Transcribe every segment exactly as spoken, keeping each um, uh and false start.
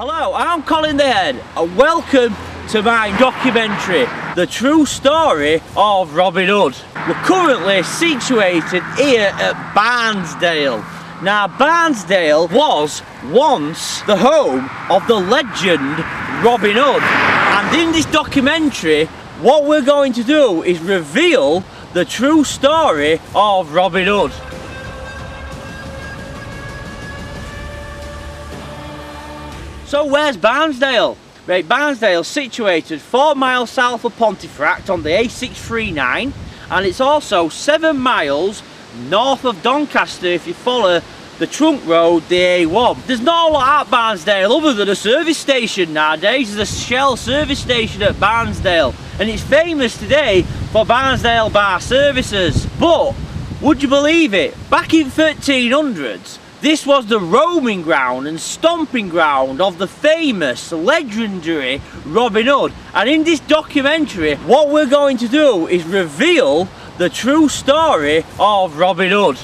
Hello, I'm Colin the Head and welcome to my documentary, The True Story of Robin Hood. We're currently situated here at Barnsdale. Now Barnsdale was once the home of the legend Robin Hood, and in this documentary what we're going to do is reveal the true story of Robin Hood. So where's Barnsdale? Right, Barnsdale's situated four miles south of Pontefract on the A six three nine, and it's also seven miles north of Doncaster if you follow the trunk road, the A one. There's not a lot at Barnsdale other than a service station nowadays. There's a Shell service station at Barnsdale, and it's famous today for Barnsdale bar services. But would you believe it? Back in thirteen hundreds, this was the roaming ground and stomping ground of the famous, legendary Robin Hood. And in this documentary, what we're going to do is reveal the true story of Robin Hood.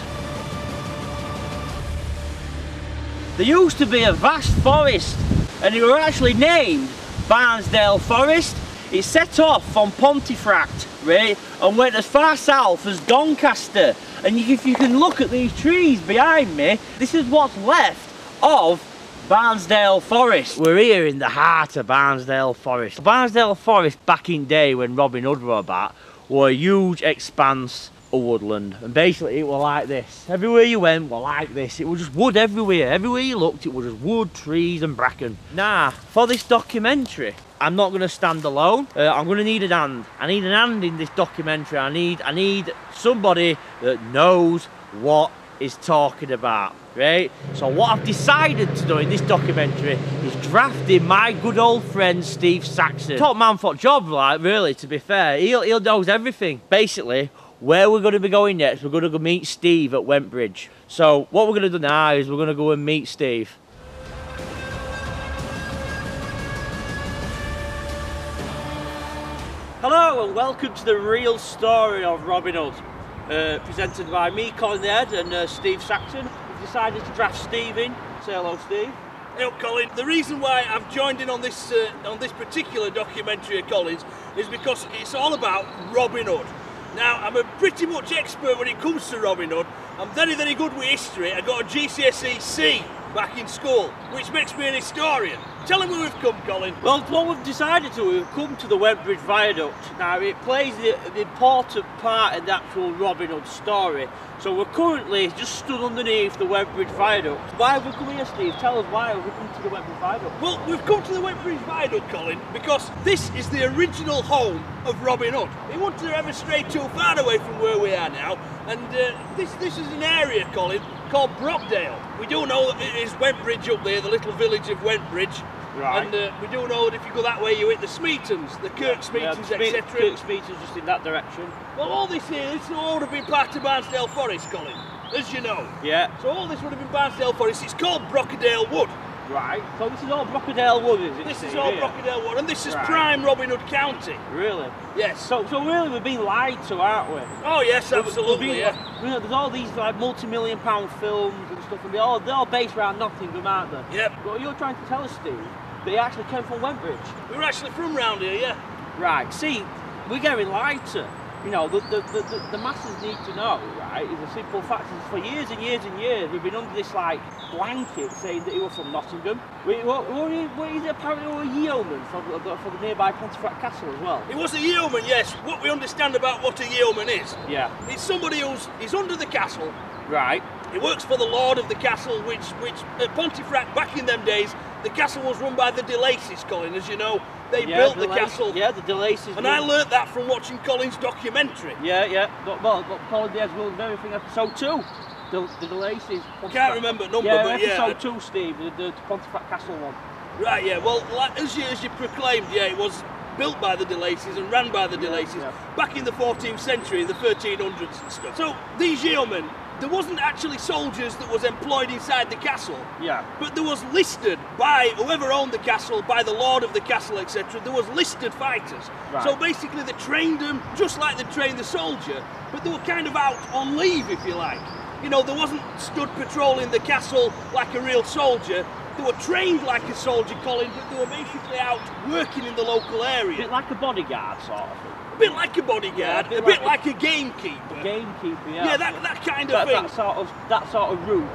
There used to be a vast forest, and it were actually named Barnsdale Forest. It set off from Pontefract, right, and went as far south as Doncaster. And if you can look at these trees behind me, this is what's left of Barnsdale Forest. We're here in the heart of Barnsdale Forest. Barnsdale Forest, back in day when Robin Hood were about, were a huge expanse of woodland. And basically it were like this. Everywhere you went were like this. It was just wood everywhere. Everywhere you looked it was just wood, trees and bracken. Now, for this documentary, I'm not going to stand alone. Uh, I'm going to need a hand. I need an hand in this documentary. I need, I need somebody that knows what is talking about, right? So what I've decided to do in this documentary is drafting my good old friend Steve Saxon. Top man for job, like, really, to be fair. He'll, he'll knows everything. Basically, where we're going to be going next, we're going to go meet Steve at Wentbridge. So what we're going to do now is we're going to go and meet Steve. Hello and welcome to the real story of Robin Hood, uh, presented by me, Colin the Head, and uh, Steve Saxon. We've decided to draft Steve in. Say hello, Steve. Hello, Colin. The reason why I've joined in on this uh, on this particular documentary of Colin's is because it's all about Robin Hood. Now, I'm a pretty much expert when it comes to Robin Hood. I'm very, very good with history. I got a G C S E C back in school, which makes me an historian. Tell him where we've come, Colin. Well, what we've decided to, we've come to the Wentbridge Viaduct. Now, it plays the, the important part in the actual Robin Hood story. So we're currently just stood underneath the Wentbridge Viaduct. Why have we come here, Steve? Tell us why have we come to the Wentbridge Viaduct? Well, we've come to the Wentbridge Viaduct, Colin, because this is the original home of Robin Hood. He wouldn't have ever strayed too far away from where we are now. And uh, this, this is an area, Colin, called Brockadale. We do know that it is Wentbridge up there, the little village of Wentbridge. Right. And uh, we do know that if you go that way you hit the Smeatons, the Kirk Smeatons, yeah, et cetera. Kirk Smeaton's just in that direction. Well, all this here, this would all have been part of Barnsdale Forest, Colin, as you know. Yeah. So all this would have been Barnsdale Forest. It's called Brockadale Wood. Right. So this is all Brockadale Wood, is it? This is all Brockadale Wood, and this is right. Prime Robin Hood County. Really? Yes. So, so really we've been lied to, aren't we? Oh yes, absolutely. Been, yeah. You know, there's all these like multi-million pound films and stuff, and they all they're all based around Nottingham, aren't they? Yep. But you're trying to tell us, Steve, they actually came from Wentbridge. We were actually from round here, yeah. Right. See, we're getting lied to. You know, the, the, the, the masses need to know, right, is a simple fact is for years and years and years we've been under this, like, blanket saying that he was from Nottingham. We, what, what, what is it, apparently he was a yeoman for, for the nearby Pontefract Castle as well. He was a yeoman, yes. What we understand about what a yeoman is. Yeah. It's somebody who's he's under the castle. Right. He works for the lord of the castle, which, which at Pontefract, back in them days, the castle was run by the De Lacys, Colin, as you know. They yeah, built the, the castle. Yeah, the De Lacy's. And I learnt that from watching Colin's documentary. Yeah, yeah. But, well, but Colin the Head's World of Everything episode two. The, the De Lacy's. I can't remember number, yeah, but yeah. Episode two, Steve, the, the Pontefract Castle one. Right, yeah. Well, like, as, you, as you proclaimed, yeah, it was built by the De Lacy's and ran by the De Lacy's yeah, yeah. back in the fourteenth century, in the thirteen hundreds and stuff. So these yeomen, there wasn't actually soldiers that was employed inside the castle. Yeah. But there was listed by whoever owned the castle, by the lord of the castle, et cetera. There was listed fighters. Right. So basically they trained them just like they trained the soldier, but they were kind of out on leave, if you like. You know, there wasn't stood patrolling the castle like a real soldier. They were trained like a soldier, Colin, but they were basically out working in the local area. A bit like a bodyguard, sort of thing. A bit like a bodyguard, yeah, a bit, a bit like, like a gamekeeper. Gamekeeper, yeah. Yeah, that, that kind of that, thing. That sort of, that sort of route.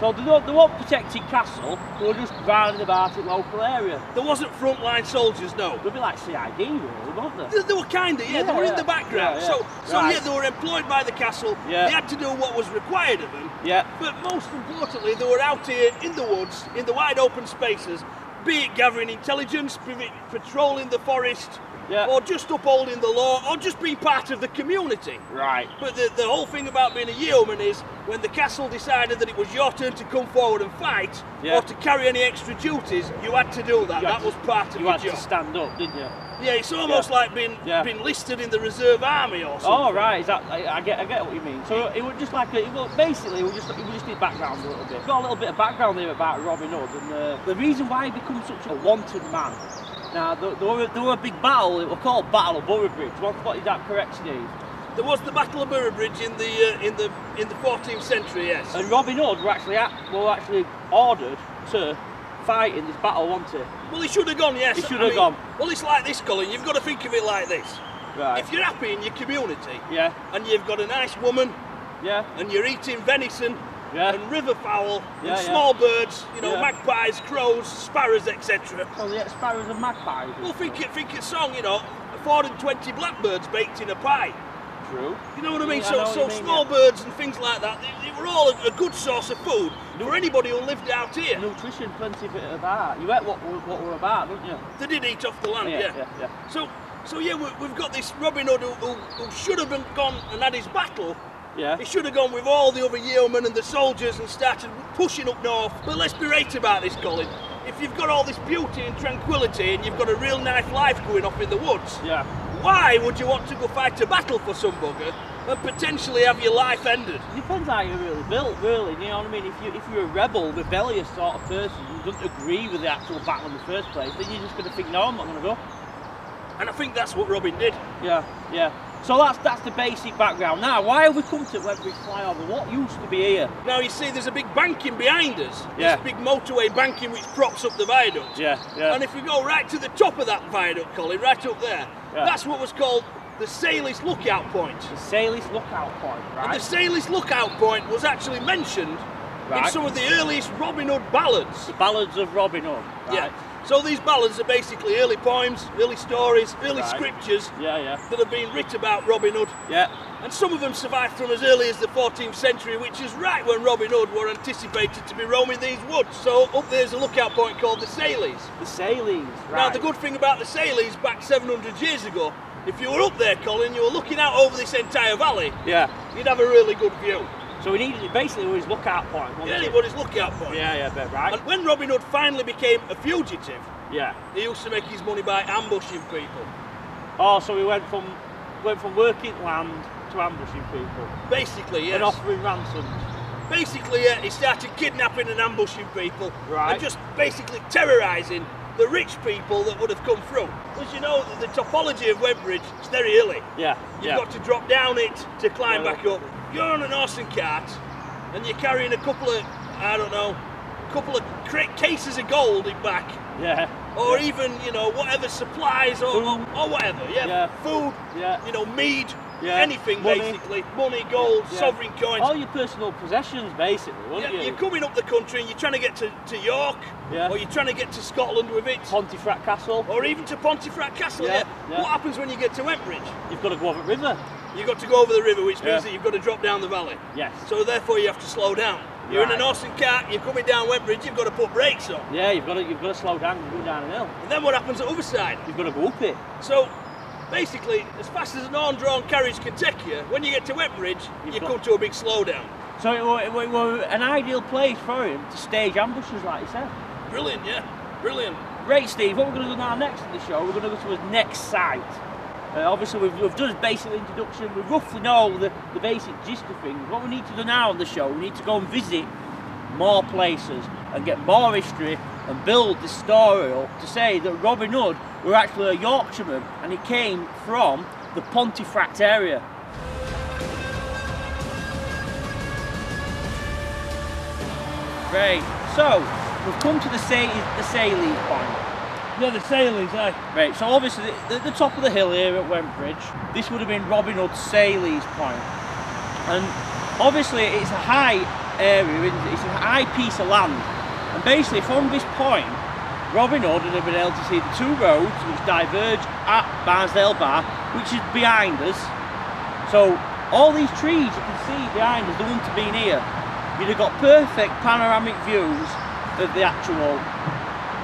So they, they weren't protecting Castle, they were just rounding about in the local area. There wasn't frontline soldiers, no. They'd be like C I D, really, weren't they? They, they were kind of, yeah, yeah, they were yeah. in the background. Yeah, yeah. So, so right. yeah, they were employed by the Castle, yeah. they had to do what was required of them. Yeah. But most importantly, they were out here in the woods, in the wide open spaces, be it gathering intelligence, be it patrolling the forest, yeah. or just upholding the law, or just being part of the community. Right. But the, the whole thing about being a yeoman is, when the Castle decided that it was your turn to come forward and fight, yeah. or to carry any extra duties, you had to do that. You that was part of the job. You had to stand up, didn't you? Yeah, it's almost yeah. like being, yeah. being listed in the reserve army or something. Oh, right, is that, I, I, get, I get what you mean. So it was just like, a, it was basically, it was just, it was just his background a little bit. We've got a little bit of background here about Robin Hood, and uh, the reason why he becomes such a wanted man. Now, there, there, were, there were a big battle, it was called Battle of Boroughbridge. What is that correct, Steve? There was the Battle of Boroughbridge in the, uh, in the, in the fourteenth century, yes. And Robin Hood were actually, at, were actually ordered to fight in this battle, weren't he? Well, he should have gone, yes. He should have gone. Well, it's like this, Colin, you've got to think of it like this. Right. If you're happy in your community, yeah. and you've got a nice woman, yeah. and you're eating venison, yeah. and river fowl, yeah, and small yeah. birds, you know, yeah. magpies, crows, sparrows, et cetera. Oh, yeah, sparrows and magpies. Well, think it, think a song, you know, four and twenty blackbirds baked in a pie. True. You know what I mean? Yeah, so, I so mean, small yeah. birds and things like that, they, they were all a, a good source of food Nut for anybody who lived out here. Nutrition, plenty of it about. You ate what, what we're about, didn't you? They did eat off the land, yeah. yeah. yeah, yeah. So, so yeah, we, we've got this Robin Hood who, who, who should have been gone and had his battle. Yeah. He should have gone with all the other yeomen and the soldiers and started pushing up north. But let's be right about this, Colin. If you've got all this beauty and tranquility and you've got a real nice life going off in the woods, yeah. why would you want to go fight a battle for some bugger and potentially have your life ended? It depends how you're really built, really. You know what I mean? If, you, if you're a rebel, rebellious sort of person who doesn't agree with the actual battle in the first place, then you're just going to think, no, I'm not going to go. And I think that's what Robin did. Yeah, yeah. So that's that's the basic background. Now, why have we come to Wentbridge Flyover? What used to be here? Now, you see, there's a big banking behind us. Yeah. This big motorway banking which props up the viaduct. Yeah, yeah. And if we go right to the top of that viaduct, Colin, right up there, yeah. that's what was called the Sayles Lookout Point. The Sayles Lookout Point, right. And the Sayles Lookout Point was actually mentioned right. in some of the earliest Robin Hood ballads. The ballads of Robin Hood, right. Yeah. So these ballads are basically early poems, early stories, early right. scriptures yeah, yeah. that have been written about Robin Hood. Yeah. And some of them survived from as early as the fourteenth century, which is right when Robin Hood were anticipated to be roaming these woods. So up there's a lookout point called the Sayles. The Sayles, right. Now the good thing about the Sayles back seven hundred years ago, if you were up there, Colin, you were looking out over this entire valley, yeah. you'd have a really good view. So he needed it basically with his lookout point. Yeah, it was his lookout point. Yeah, yeah, but right. And when Robin Hood finally became a fugitive, yeah, he used to make his money by ambushing people. Oh, so he went from went from working land to ambushing people. Basically, yes. And offering ransoms. Basically, yeah, he started kidnapping and ambushing people. Right. And just basically terrorising the rich people that would have come through. As you know, the, the topology of Wentbridge is very hilly. Yeah. You've yeah. got to drop down it to climb well, back up. You're on an horse and cart, and you're carrying a couple of, I don't know, a couple of cases of gold in back. Yeah. Or yeah. even, you know, whatever supplies or, or, or whatever. Yeah. yeah. Food. Yeah. You know, mead. Yeah. Anything money. basically. Money, gold, yeah. sovereign coins. All your personal possessions, basically. Wouldn't yeah. you? You're coming up the country and you're trying to get to, to York. Yeah. Or you're trying to get to Scotland with it. Pontefract Castle. Or even to Pontefract Castle. Yeah. yeah. yeah. What happens when you get to Wentbridge? You've got to go over the river. You've got to go over the river, which means yeah. that you've got to drop down the valley. Yes. So therefore you have to slow down. You're right. in an horse and cart, you're coming down Wentbridge, you've got to put brakes on. Yeah, you've got to, you've got to slow down and go down a hill. And then what happens at the other side? You've got to go up it. So basically, as fast as an horn-drawn carriage can take you, when you get to Wentbridge, you've you got... come to a big slowdown. So it was, it was an ideal place for him to stage ambushes, like you said. Brilliant, yeah, brilliant. Great, Steve. What we're going to do now next in the show, we're going to go to his next site. Uh, obviously, we've, we've done a basic introduction, we roughly know the, the basic gist of things. What we need to do now on the show, we need to go and visit more places and get more history and build this story up to say that Robin Hood were actually a Yorkshireman and he came from the Pontefract area. Great. So, We've come to the Say the Sayles point. Yeah, the Sayles, eh? Right, so obviously at the top of the hill here at Wentbridge, this would have been Robin Hood's Sayles point. And obviously it's a high area, it's a high piece of land. And basically from this point, Robin Hood would have been able to see the two roads which diverge at Barnsdale Bar, which is behind us. So all these trees you can see behind us, they wouldn't have been here. You'd have got perfect panoramic views of the actual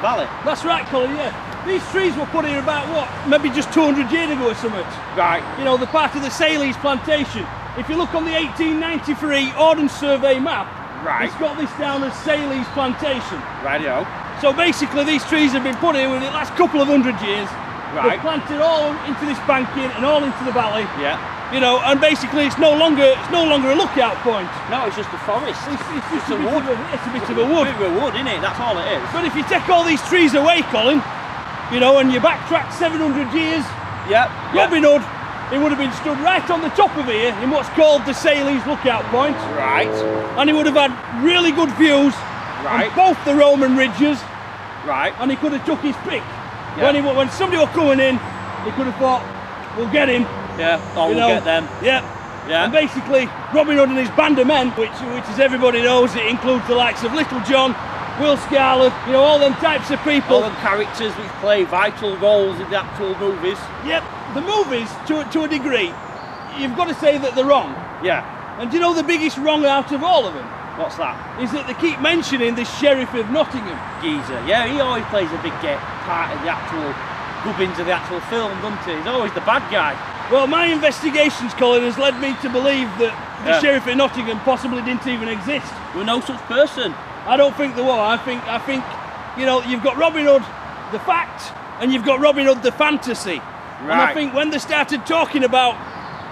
valley. That's right, Colin, yeah. These trees were put here about, what, maybe just two hundred years ago or something. Right. You know, the part of the Sayles Plantation. If you look on the eighteen ninety-three Ordnance Survey map, right, it's got this down as Sayles Plantation. Righty-o. So basically these trees have been put here within the last couple of hundred years. Right. They're planted all into this banking and all into the valley. Yeah. You know, and basically it's no longer it's no longer a lookout point. No, it's just a forest. It's, it's just it's a, a wood. Of a, it's a bit of a wood. It's a bit of a wood, isn't it? That's all it is. But if you take all these trees away, Colin, you know, and you backtrack seven hundred years, yeah, Robin Hood, he would have been stood right on the top of here in what's called the Sayles Lookout Point. Right. And he would have had really good views. Right. On both the Roman ridges. Right. And he could have took his pick. Yeah. When he, when somebody were coming in, he could have thought, we'll get him. Yeah, or we'll know, get them. Yeah. Yeah. And basically, Robin Hood and his band of men, which, which as everybody knows, it includes the likes of Little John, Will Scarlet, you know, all them types of people. All them characters which play vital roles in the actual movies. Yep. The movies, to, to a degree, you've got to say that they're wrong. Yeah. And do you know the biggest wrong out of all of them? What's that? Is that they keep mentioning the Sheriff of Nottingham. Geezer, yeah, he always plays a big get part of the actual gubbins of the actual film, doesn't he? He's always the bad guy. Well, my investigations, Colin, has led me to believe that the yeah. Sheriff of Nottingham possibly didn't even exist. There was no such person. I don't think there was. I think, I think, you know, you've got Robin Hood, the fact, and you've got Robin Hood, the fantasy. Right. And I think when they started talking about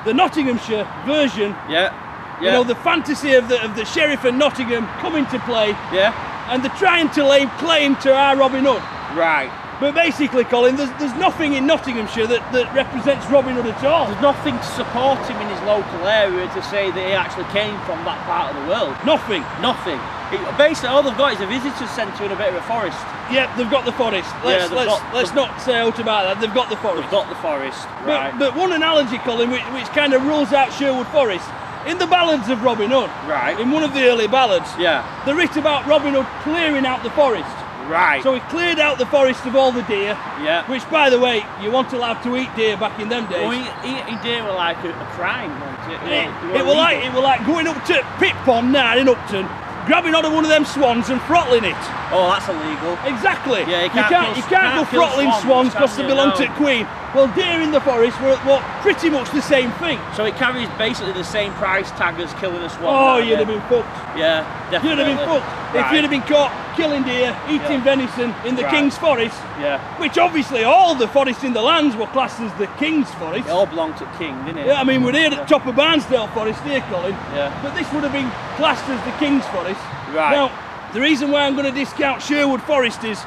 the Nottinghamshire version, yeah. Yeah. You know, the fantasy of the, of the Sheriff of Nottingham coming to play, yeah, and they're trying to lay claim to our Robin Hood. Right. But basically, Colin, there's, there's nothing in Nottinghamshire that, that represents Robin Hood at all. There's nothing to support him in his local area to say that he actually came from that part of the world. Nothing. Nothing. It, basically, all they've got is a visitor centre and a bit of a forest. Yep, they've got the forest. Let's, yeah, let's, got, let's not say out about that. They've got the forest. They've got the forest, right. But, but one analogy, Colin, which, which kind of rules out Sherwood Forest, in the ballads of Robin Hood, right, in one of the early ballads, yeah, they're writ about Robin Hood clearing out the forest. Right. So he cleared out the forest of all the deer, yeah, which, by the way, you weren't allowed to eat deer back in them days. Well, eating deer were like a, a crime, wasn't it? It, it, it, it, were like, it were like going up to Pit Pond now in Upton, grabbing onto one of them swans and throttling it. Oh, that's illegal. Exactly. Yeah, you can't, you can't, kill, you can't, can't go throttling swans because they belong to Queen. Well, deer in the forest were, were pretty much the same thing. So it carries basically the same price tag as killing a swan. Oh, you'd have been fucked. Yeah, definitely. You'd have been fucked. Right. If you'd have been caught killing deer, eating yeah. venison in the right. King's Forest, yeah, which obviously all the forests in the lands were classed as the King's Forest. It all belonged to King, didn't it? Yeah, I mean, we're here at the top of Barnsdale Forest here, Colin, yeah, but this would have been classed as the King's Forest. Right. Now, the reason why I'm going to discount Sherwood Forest is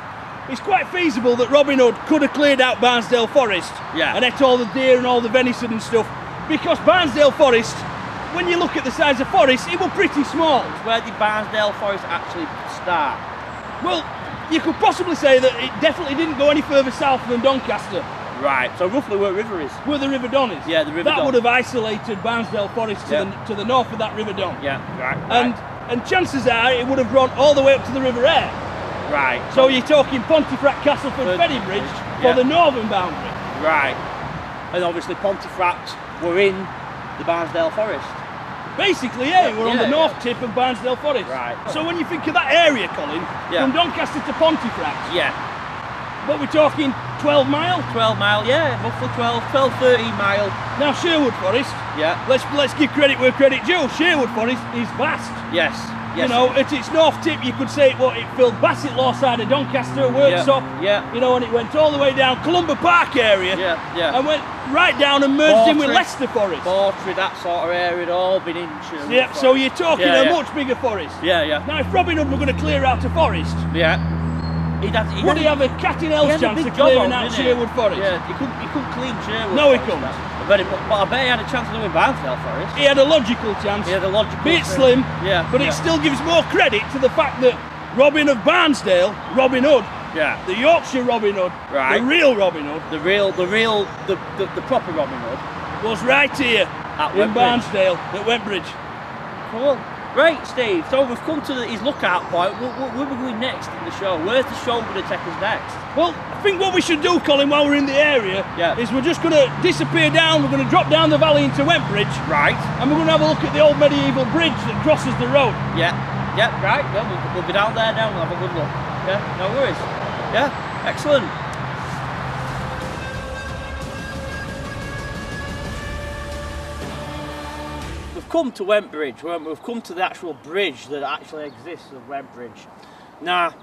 it's quite feasible that Robin Hood could have cleared out Barnsdale Forest, yeah, and ate all the deer and all the venison and stuff, because Barnsdale Forest, when you look at the size of forest, it was pretty small. Where did Barnsdale Forest actually start? Well, you could possibly say that it definitely didn't go any further south than Doncaster. Right, so roughly where river is? Where the River Don is. Yeah, the River Don. That would have isolated Barnsdale Forest to, yeah, the, to the north of that River Don. Yeah, right, right. And, and chances are it would have run all the way up to the River Aire. Right. So you're talking Pontefract, Castleford, Ferrybridge for yeah. the northern boundary. Right. And obviously Pontefract were in the Barnsdale Forest. Basically, yeah, yeah we're yeah, on the north yeah. tip of Barnsdale Forest. Right. So when you think of that area, Colin, yeah, from Doncaster to Pontefract, yeah, what we're talking, twelve mile? twelve mile, yeah, roughly twelve, twelve, thirteen mile. Now Sherwood Forest, yeah, let's let's give credit where credit due. Sherwood Forest is vast. Yes. Yes, you know, at its north tip, you could say well, it filled Bassett Law side of Doncaster, Worksop, yeah, yeah, you know, and it went all the way down Columba Park area, yeah, yeah, and went right down and merged Portry, in with Leicester Forest. Portry, that sort of area had all been in Sherwood. Yep, so you're talking yeah, a yeah. much bigger forest. Yeah, yeah. Now, if Robin Hood were going to clear out a forest, yeah, he'd have, he'd would he have a cat in hell's chance of clearing out Sherwood Forest? Yeah, he couldn't, he couldn't clean Sherwood No, he couldn't. But I bet he had a chance of doing Barnsdale Forest. He had a logical chance. He had a logical chance. Bit slim, yeah, but yeah. it still gives more credit to the fact that Robin of Barnsdale, Robin Hood. Yeah. The Yorkshire Robin Hood. Right. The real Robin Hood. The real, the real, the, the, the proper Robin Hood. Was right here at in Barnsdale at Wentbridge. Cool. Great, Steve. So we've come to the, his lookout point. Where, where, where are we going next in the show? Where's the show going to take us next? Well, I think what we should do, Colin, while we're in the area, yeah. is we're just going to disappear down. We're going to drop down the valley into Wentbridge. Right. And we're going to have a look at the old medieval bridge that crosses the road. Yeah. Yeah, right. Well, we'll, we'll be down there now. We'll have a good look. Yeah, no worries. Yeah, excellent. Come to Wentbridge, we? we've come to the actual bridge that actually exists at Wentbridge. Now,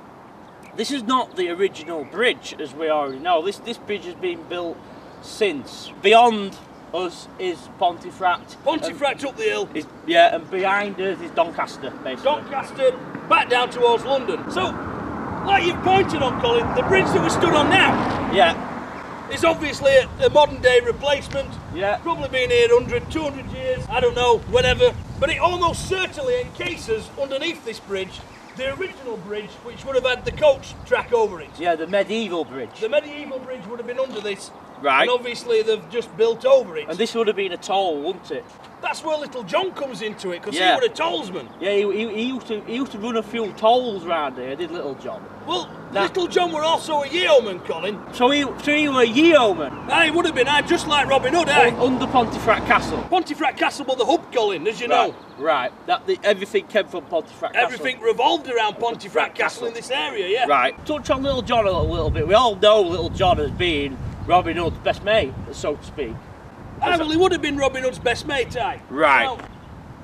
this is not the original bridge, as we already know. This this bridge has been built since. Beyond us is Pontefract. Pontefract and, up the hill. Is, yeah, and behind us is Doncaster, basically. Doncaster, back down towards London. So, like you've pointed on, Colin, the bridge that we stood on now. Yeah. It's obviously a, a modern day replacement, yeah. probably been here a hundred, two hundred years, I don't know, whatever. But it almost certainly encases underneath this bridge the original bridge which would have had the coach track over it. Yeah, the medieval bridge. The medieval bridge would have been under this, right. and obviously they've just built over it. And this would have been a toll, wouldn't it? That's where Little John comes into it, because yeah. he was a tollsman. Yeah, he, he, he, used to, he used to run a few tolls round here, did Little John? Well, now, Little John were also a yeoman, Colin. So he, so he were a yeoman? Aye, he would have been, aye, just like Robin Hood, aye. Under Pontefract Castle. Pontefract Castle was the hub, Colin, as you right, know. Right, that the, everything came from Pontefract Castle. Everything revolved around Pontefract Castle in this area, yeah. Right. Touch on Little John a little, little bit. We all know Little John has been Robin Hood's best mate, so to speak. Ah, well, he would have been Robin Hood's best mate, aye. Right. Now,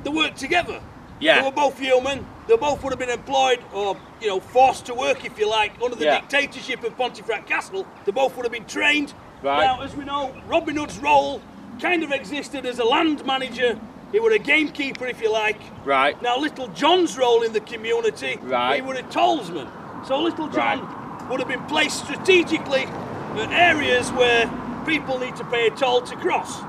they worked together. Yeah. They were both yeomen. They both would have been employed or, you know, forced to work, if you like, under the yeah. dictatorship of Pontefract Castle. They both would have been trained. Right. Now, as we know, Robin Hood's role kind of existed as a land manager. He was a gamekeeper, if you like. Right. Now, Little John's role in the community, right. he was a tollsman. So Little John right. would have been placed strategically in areas where people need to pay a toll to cross.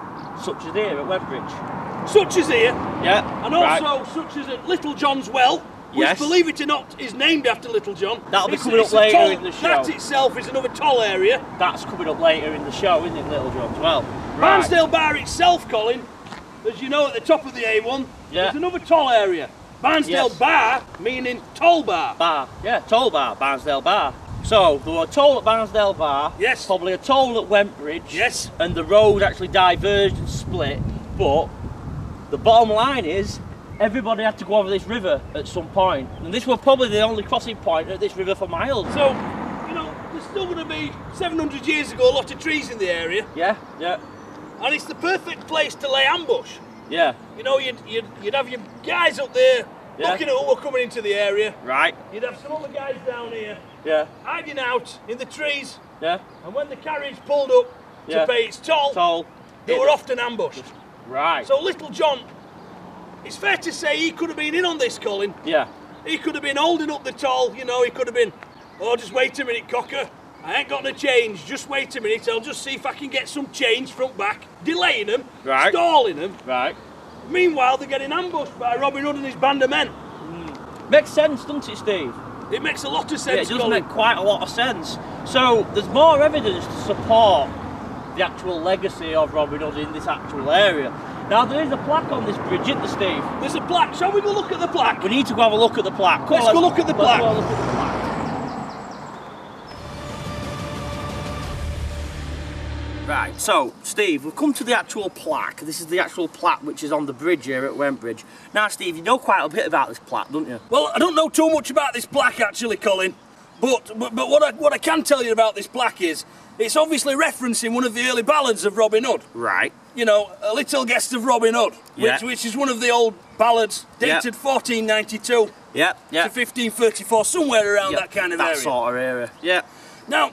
Such as here at Wentbridge. Such as here. Yeah. And also right. such as at Little John's Well, which yes. believe it or not is named after Little John. That'll be it's, coming it's up later toll, in the show. That itself is another toll area. That's coming up later in the show, isn't it, Little John's Well? Right. Barnsdale Bar itself, Colin, as you know, at the top of the A one, yeah. there's another toll area. Barnsdale yes. Bar, meaning toll bar. Bar, yeah, toll bar, Barnsdale Bar. So, there were a toll at Barnsdale Bar, yes. probably a toll at Wentbridge, yes. and the road actually diverged and split, but the bottom line is everybody had to go over this river at some point, and this was probably the only crossing point at this river for miles. So, you know, there's still going to be, seven hundred years ago, a lot of trees in the area. Yeah, yeah. And it's the perfect place to lay ambush. Yeah. You know, you'd, you'd, you'd have your guys up there, yeah. looking at who were coming into the area. Right. You'd have some other guys down here. Yeah. Hiding out in the trees. Yeah. And when the carriage pulled up to yeah. pay its toll, toll. they it were often ambushed. Right. So Little John, it's fair to say he could have been in on this, Colin. Yeah. He could have been holding up the toll, you know, he could have been, oh, just wait a minute, Cocker. I ain't got no change, just wait a minute, I'll just see if I can get some change front back. Delaying them, right. stalling them. Right. Meanwhile, they're getting ambushed by Robin Hood and his band of men. Mm. Makes sense, doesn't it, Steve? It makes a lot of sense. Yeah, it does Colin. make quite a lot of sense. So there's more evidence to support the actual legacy of Robin Hood in this actual area. Now there is a plaque on this bridge, isn't there, Steve? There's a plaque. Shall we go look at the plaque? We need to go have a look at the plaque. Let's, let's go look at the plaque. Let's go look at the plaque. Right, so Steve, we've come to the actual plaque. This is the actual plaque which is on the bridge here at Wentbridge. Now Steve, you know quite a bit about this plaque, don't you? Well, I don't know too much about this plaque actually, Colin, but but, but what, I, what I can tell you about this plaque is it's obviously referencing one of the early ballads of Robin Hood. Right. You know, A Little Guest of Robin Hood, which, yeah. which is one of the old ballads dated yeah. fourteen ninety-two yeah. Yeah. to fifteen thirty-four, somewhere around yeah. that kind of that area. That sort of area, yeah. Now,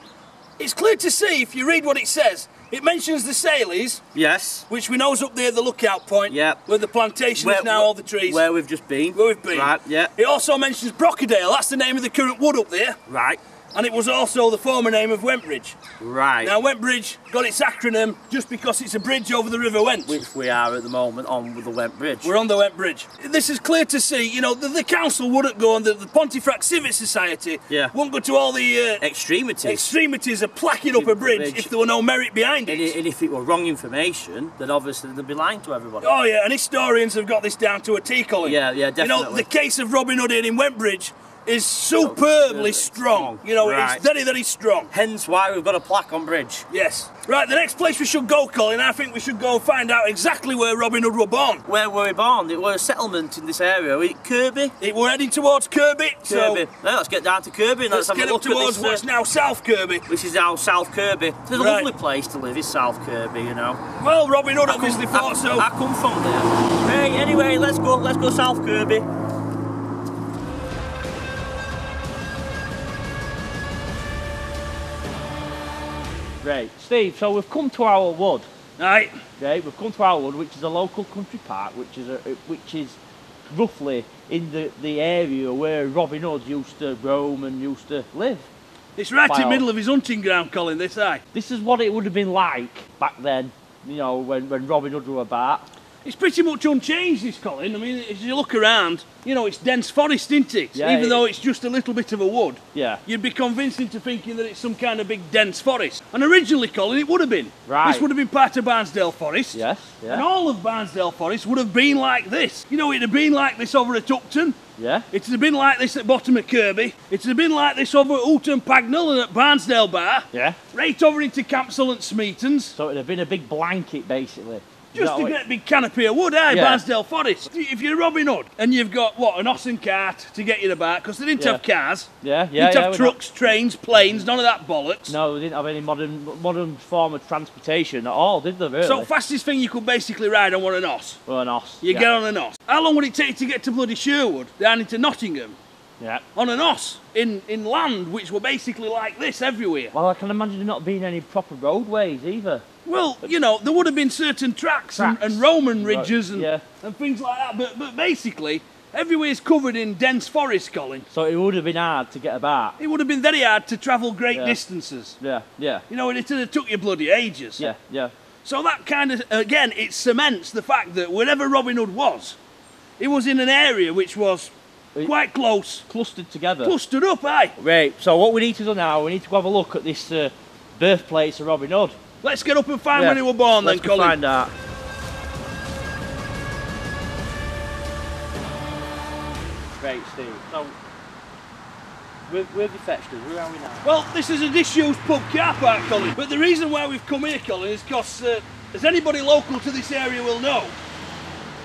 it's clear to see if you read what it says. It mentions the Sayles, yes, which we know is up there, the lookout point, yep. where the plantation where, is now, where, all the trees. Where we've just been. Where we've been. Right, yeah. It also mentions Brockadale, that's the name of the current wood up there. Right. and it was also the former name of Wentbridge. Right. Now Wentbridge got its acronym just because it's a bridge over the River Went. Which we are at the moment on with the Wentbridge. We're on the Wentbridge. This is clear to see, you know, the, the council wouldn't go and the, the Pontefract Civic Society yeah. wouldn't go to all the... Uh, extremities. Extremities of placking up a bridge, bridge if there were no merit behind it. And, and if it were wrong information, then obviously they'd be lying to everybody. Oh yeah, and historians have got this down to a T, Colin. Yeah, yeah, definitely. You know, the case of Robin Hood here in Wentbridge is superbly strong, you know, right. It's very, very strong. Hence why we've got a plaque on bridge. Yes. Right, the next place we should go, Colin, I think we should go and find out exactly where Robin Hood were born. Where were we born? It was a settlement in this area. Was it Kirby? It were heading towards Kirby. Kirby. So now let's get down to Kirby and let's, let's have get a look up towards at this, what's now South Kirby. Which is now South Kirby. It's a right. lovely place to live, is South Kirby, you know. Well, Robin Hood I obviously come, thought I, so. I come from there. Hey, anyway, let's go, let's go South Kirby. Right, Steve, so we've come to Owl Wood. Right. Right, we've come to Owl Wood, which is a local country park, which is a, which is roughly in the, the area where Robin Hood used to roam and used to live. It's right in the middle of his hunting ground, Colin, this eye. This is what it would have been like back then, you know, when, when Robin Hood were about. It's pretty much unchanged, this, Colin. I mean, as you look around, you know, it's dense forest, isn't it? Yeah, Even it though it's just a little bit of a wood, yeah. you'd be convinced into thinking that it's some kind of big dense forest. And originally, Colin, it would have been. Right. This would have been part of Barnsdale Forest. Yes, yeah. And all of Barnsdale Forest would have been like this. You know, it'd have been like this over at Upton. Yeah. It'd have been like this at bottom of Kirby. It'd have been like this over at Houghton Pagnell and at Barnsdale Bar. Yeah. Right over into Campsall and Smeaton's. So it'd have been a big blanket, basically. Just a great big canopy of wood, eh, yeah. Barnsdale Forest. If you're Robin Hood and you've got, what, an ox and cart to get you about, because they didn't yeah. have cars. Yeah, yeah, They didn't yeah, have trucks, not... trains, planes, none of that bollocks. No, they didn't have any modern modern form of transportation at all, did they, really? So fastest thing you could basically ride on was an ox. Well, an ox. You yeah. get on an ox. How long would it take to get to bloody Sherwood, down into Nottingham? Yeah. On an ox, in, in land, which were basically like this everywhere. Well, I can imagine there not being any proper roadways, either. Well, you know, there would have been certain tracks, tracks. And, and Roman ridges and, yeah. and things like that, but, but basically, everywhere's covered in dense forest, Colin. So it would have been hard to get about. It would have been very hard to travel great yeah. distances. Yeah, yeah. You know, and it would have took you bloody ages. Yeah, yeah. So that kind of, again, it cements the fact that wherever Robin Hood was, he was in an area which was... quite close. Clustered together. Clustered up, aye. Right, so what we need to do now, we need to go have a look at this uh, birthplace of Robin Hood. Let's get up and find yeah. when he was born Let's then, Colin. Let's find out. Right, Steve. So, where have you fetched us? Where are we now? Well, this is a disused pub car park, Colin. But the reason why we've come here, Colin, is because, uh, as anybody local to this area will know,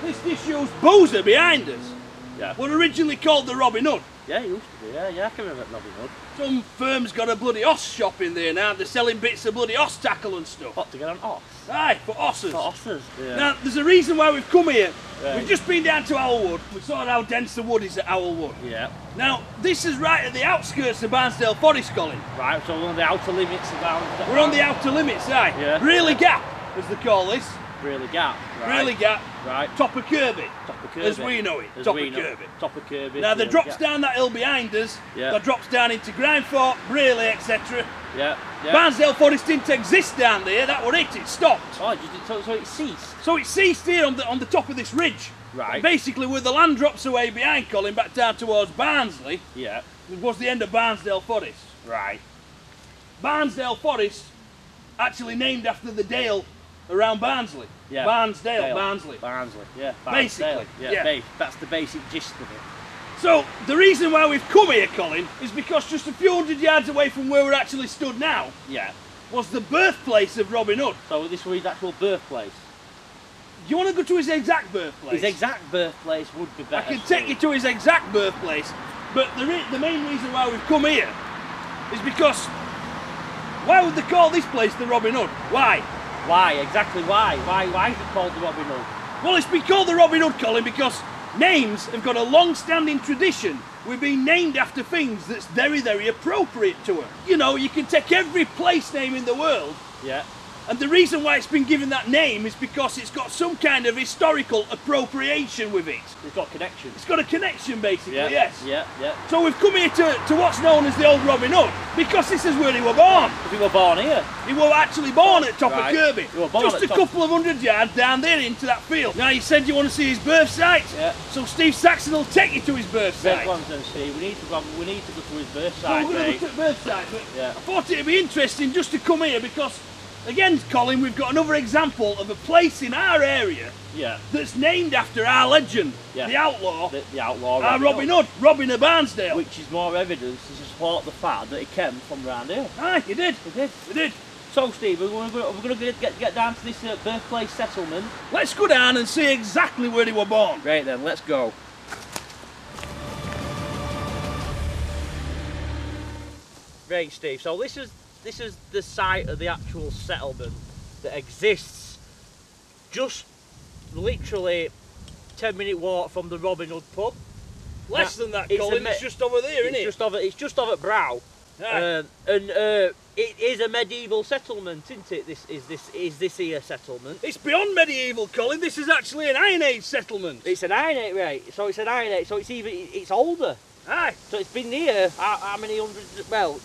this disused boozer behind us Yeah. were originally called the Robin Hood. Yeah, it used to be, yeah, yeah, I can remember Robin Hood. Some firm's got a bloody oss shop in there now, they're selling bits of bloody oss tackle and stuff. What, to get on oss? Aye, for osses. For osses, yeah. Now, there's a reason why we've come here. Right. We've just been down to Owl Wood. We saw how dense the wood is at Owl Wood. Yeah. Now, this is right at the outskirts of Barnsdale Forest, Colin. Right, so we're on the outer limits of Barnsdale. We're on the outer limits, aye. Yeah. Really Gap, as they call this. Really Gap, right. Really Gap, right. Top of Kirby, top of Kirby. as we know it, as top of Kirby. Top of Kirby. Now there drops down that hill behind us, yeah. that drops down into Grindthorpe, Brayley, et cetera. Yeah, yeah. Barnsdale Forest didn't exist down there, that were it, it stopped. Oh, so, so it ceased? So it ceased here on the, on the top of this ridge. Right. And basically where the land drops away behind Colin, back down towards Barnsley, yeah. was the end of Barnsdale Forest. Right. Barnsdale Forest, actually named after the Dale around Barnsley. Yeah. Barnsdale, Dale. Barnsley. Barnsley, yeah. Barnsdale. Basically. Yeah, yeah. That's the basic gist of it. So, the reason why we've come here, Colin, is because just a few hundred yards away from where we're actually stood now, yeah, was the birthplace of Robin Hood. So this was his actual birthplace? Do you want to go to his exact birthplace? His exact birthplace would be better. I can take you to his exact birthplace, but the, re the main reason why we've come here is because, why would they call this place the Robin Hood? Why? Why? Exactly why? Why Why is it called the Robin Hood? Well, it's been called the Robin Hood, Colin, because names have got a long-standing tradition. We've been named after things that's very, very appropriate to us. You know, you can take every place name in the world, yeah, And the reason why it's been given that name is because it's got some kind of historical appropriation with it. It's got connection. It's got a connection, basically, yeah, yes. Yeah, yeah. So we've come here to, to what's known as the old Robin Hood, because this is where he was born. He was born here? He was actually born at top right. of Kirby. Just a couple of hundred yards down there into that field. Now, you said you want to see his birth site? Yeah. So Steve Saxon will take you to his birth site. Then, Steve. We need to go, we need to go to his birth site, We're going to look at birth site, but yeah. I thought it would be interesting just to come here because, again, Colin, we've got another example of a place in our area yeah. that's named after our legend, yeah. the outlaw, the, the outlaw our Robin Hood, Robin of Barnsdale. Which is more evidence to support the fact that he came from round here. Aye, he did. He did. He did. So, Steve, we're going to get, get, get down to this uh, birthplace settlement. Let's go down and see exactly where he was born. Right then, let's go. Right, Steve, so this is... This is the site of the actual settlement that exists just literally ten minute walk from the Robin Hood pub. Less now, than that, Colin, it's, it's just over there, isn't it? Just over, it's just over at Brow. Yeah. Um, and uh, it is a medieval settlement, isn't it? This is this is this here settlement. It's beyond medieval, Colin. This is actually an Iron Age settlement. It's an Iron Age, right? So it's an Iron Age. So it's even it's older. Aye. So it's been here how, how many hundreds? Well.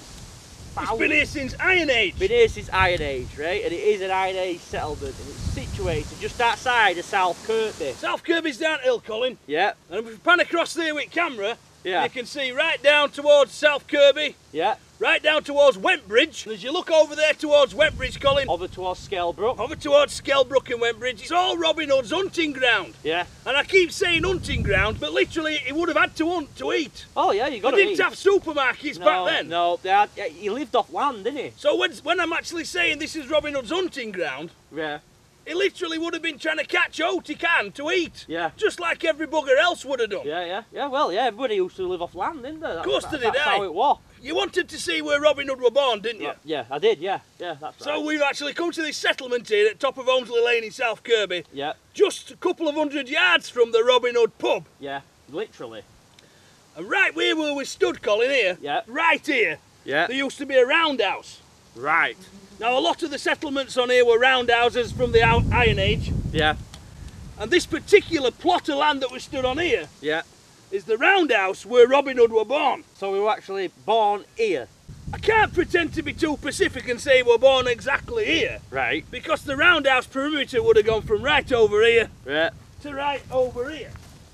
It's been here since Iron Age. Been here since Iron Age, right? And it is an Iron Age settlement, and it's situated just outside of South Kirby. South Kirby's downhill, Colin. Yeah. And if we pan across there with camera, yeah. you can see right down towards South Kirby. Yeah. Right down towards Wentbridge. And as you look over there towards Wentbridge, Colin. Over towards Skelbrook. Over towards Skelbrook and Wentbridge. It's all Robin Hood's hunting ground. Yeah. And I keep saying hunting ground, but literally he would have had to hunt to eat. Oh yeah, you got to eat. He didn't have supermarkets no, back then. No, they had, he lived off land, didn't he? So when, when I'm actually saying this is Robin Hood's hunting ground. Yeah. He literally would have been trying to catch out he can to eat. Yeah. Just like every bugger else would have done. Yeah, yeah. Yeah, well, yeah, everybody used to live off land, didn't they? That, of course that, they did, that's how it was. You wanted to see where Robin Hood were born, didn't you? Yeah, yeah I did, yeah. yeah that's so right. We've actually come to this settlement here at top of Holmesley Lane in South Kirby. Yeah. Just a couple of hundred yards from the Robin Hood pub. Yeah, literally. And right where we stood, Colin, here, yeah. right here, yeah. there used to be a roundhouse. Right. Now, a lot of the settlements on here were roundhouses from the Iron Age. Yeah. And this particular plot of land that we stood on here yeah. is the roundhouse where Robin Hood were born. So we were actually born here. I can't pretend to be too Pacific and say we were born exactly here. Right. Because the roundhouse perimeter would have gone from right over here yeah. to right over here.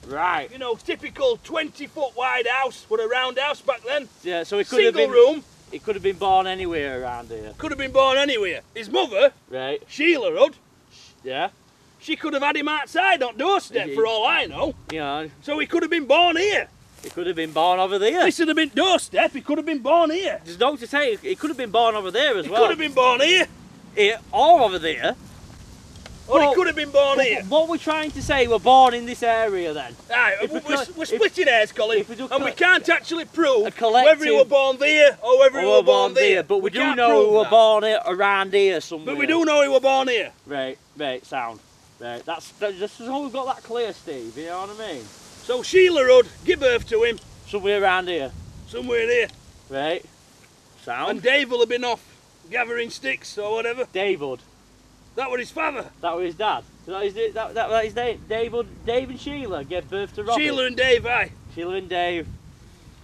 Right. You know, typical twenty foot wide house with a roundhouse back then. Yeah, so it could Single have been... room. He could have been born anywhere around here. Could have been born anywhere. His mother, right. Sheila Hood, yeah. she could have had him outside on doorstep for all I know. Yeah. So he could have been born here. He could have been born over there. This would have been doorstep, he could have been born here. There's no to say, he could have been born over there as he well. He could have been born here. Here or over there. Or well, he could have been born here. What we're trying to say, we're born in this area then. Aye, we're, we we're, we're splitting hairs, Colin, we and we can't actually prove whether he were born there or whether or he were born, born there. there. But we, we do know he were born here, around here somewhere. But we do know he were born here. Right, right, sound. Right, that's, that's how we've got that clear, Steve, you know what I mean? So Sheila Hood, give birth to him. Somewhere around here. Somewhere near. Right, sound. And Dave will have been off gathering sticks or whatever. Dave Hood. That was his father. That was his dad. That is that that, that is Dave, Dave, Dave and Sheila gave birth to Robin. Sheila and Dave, aye. Sheila and Dave.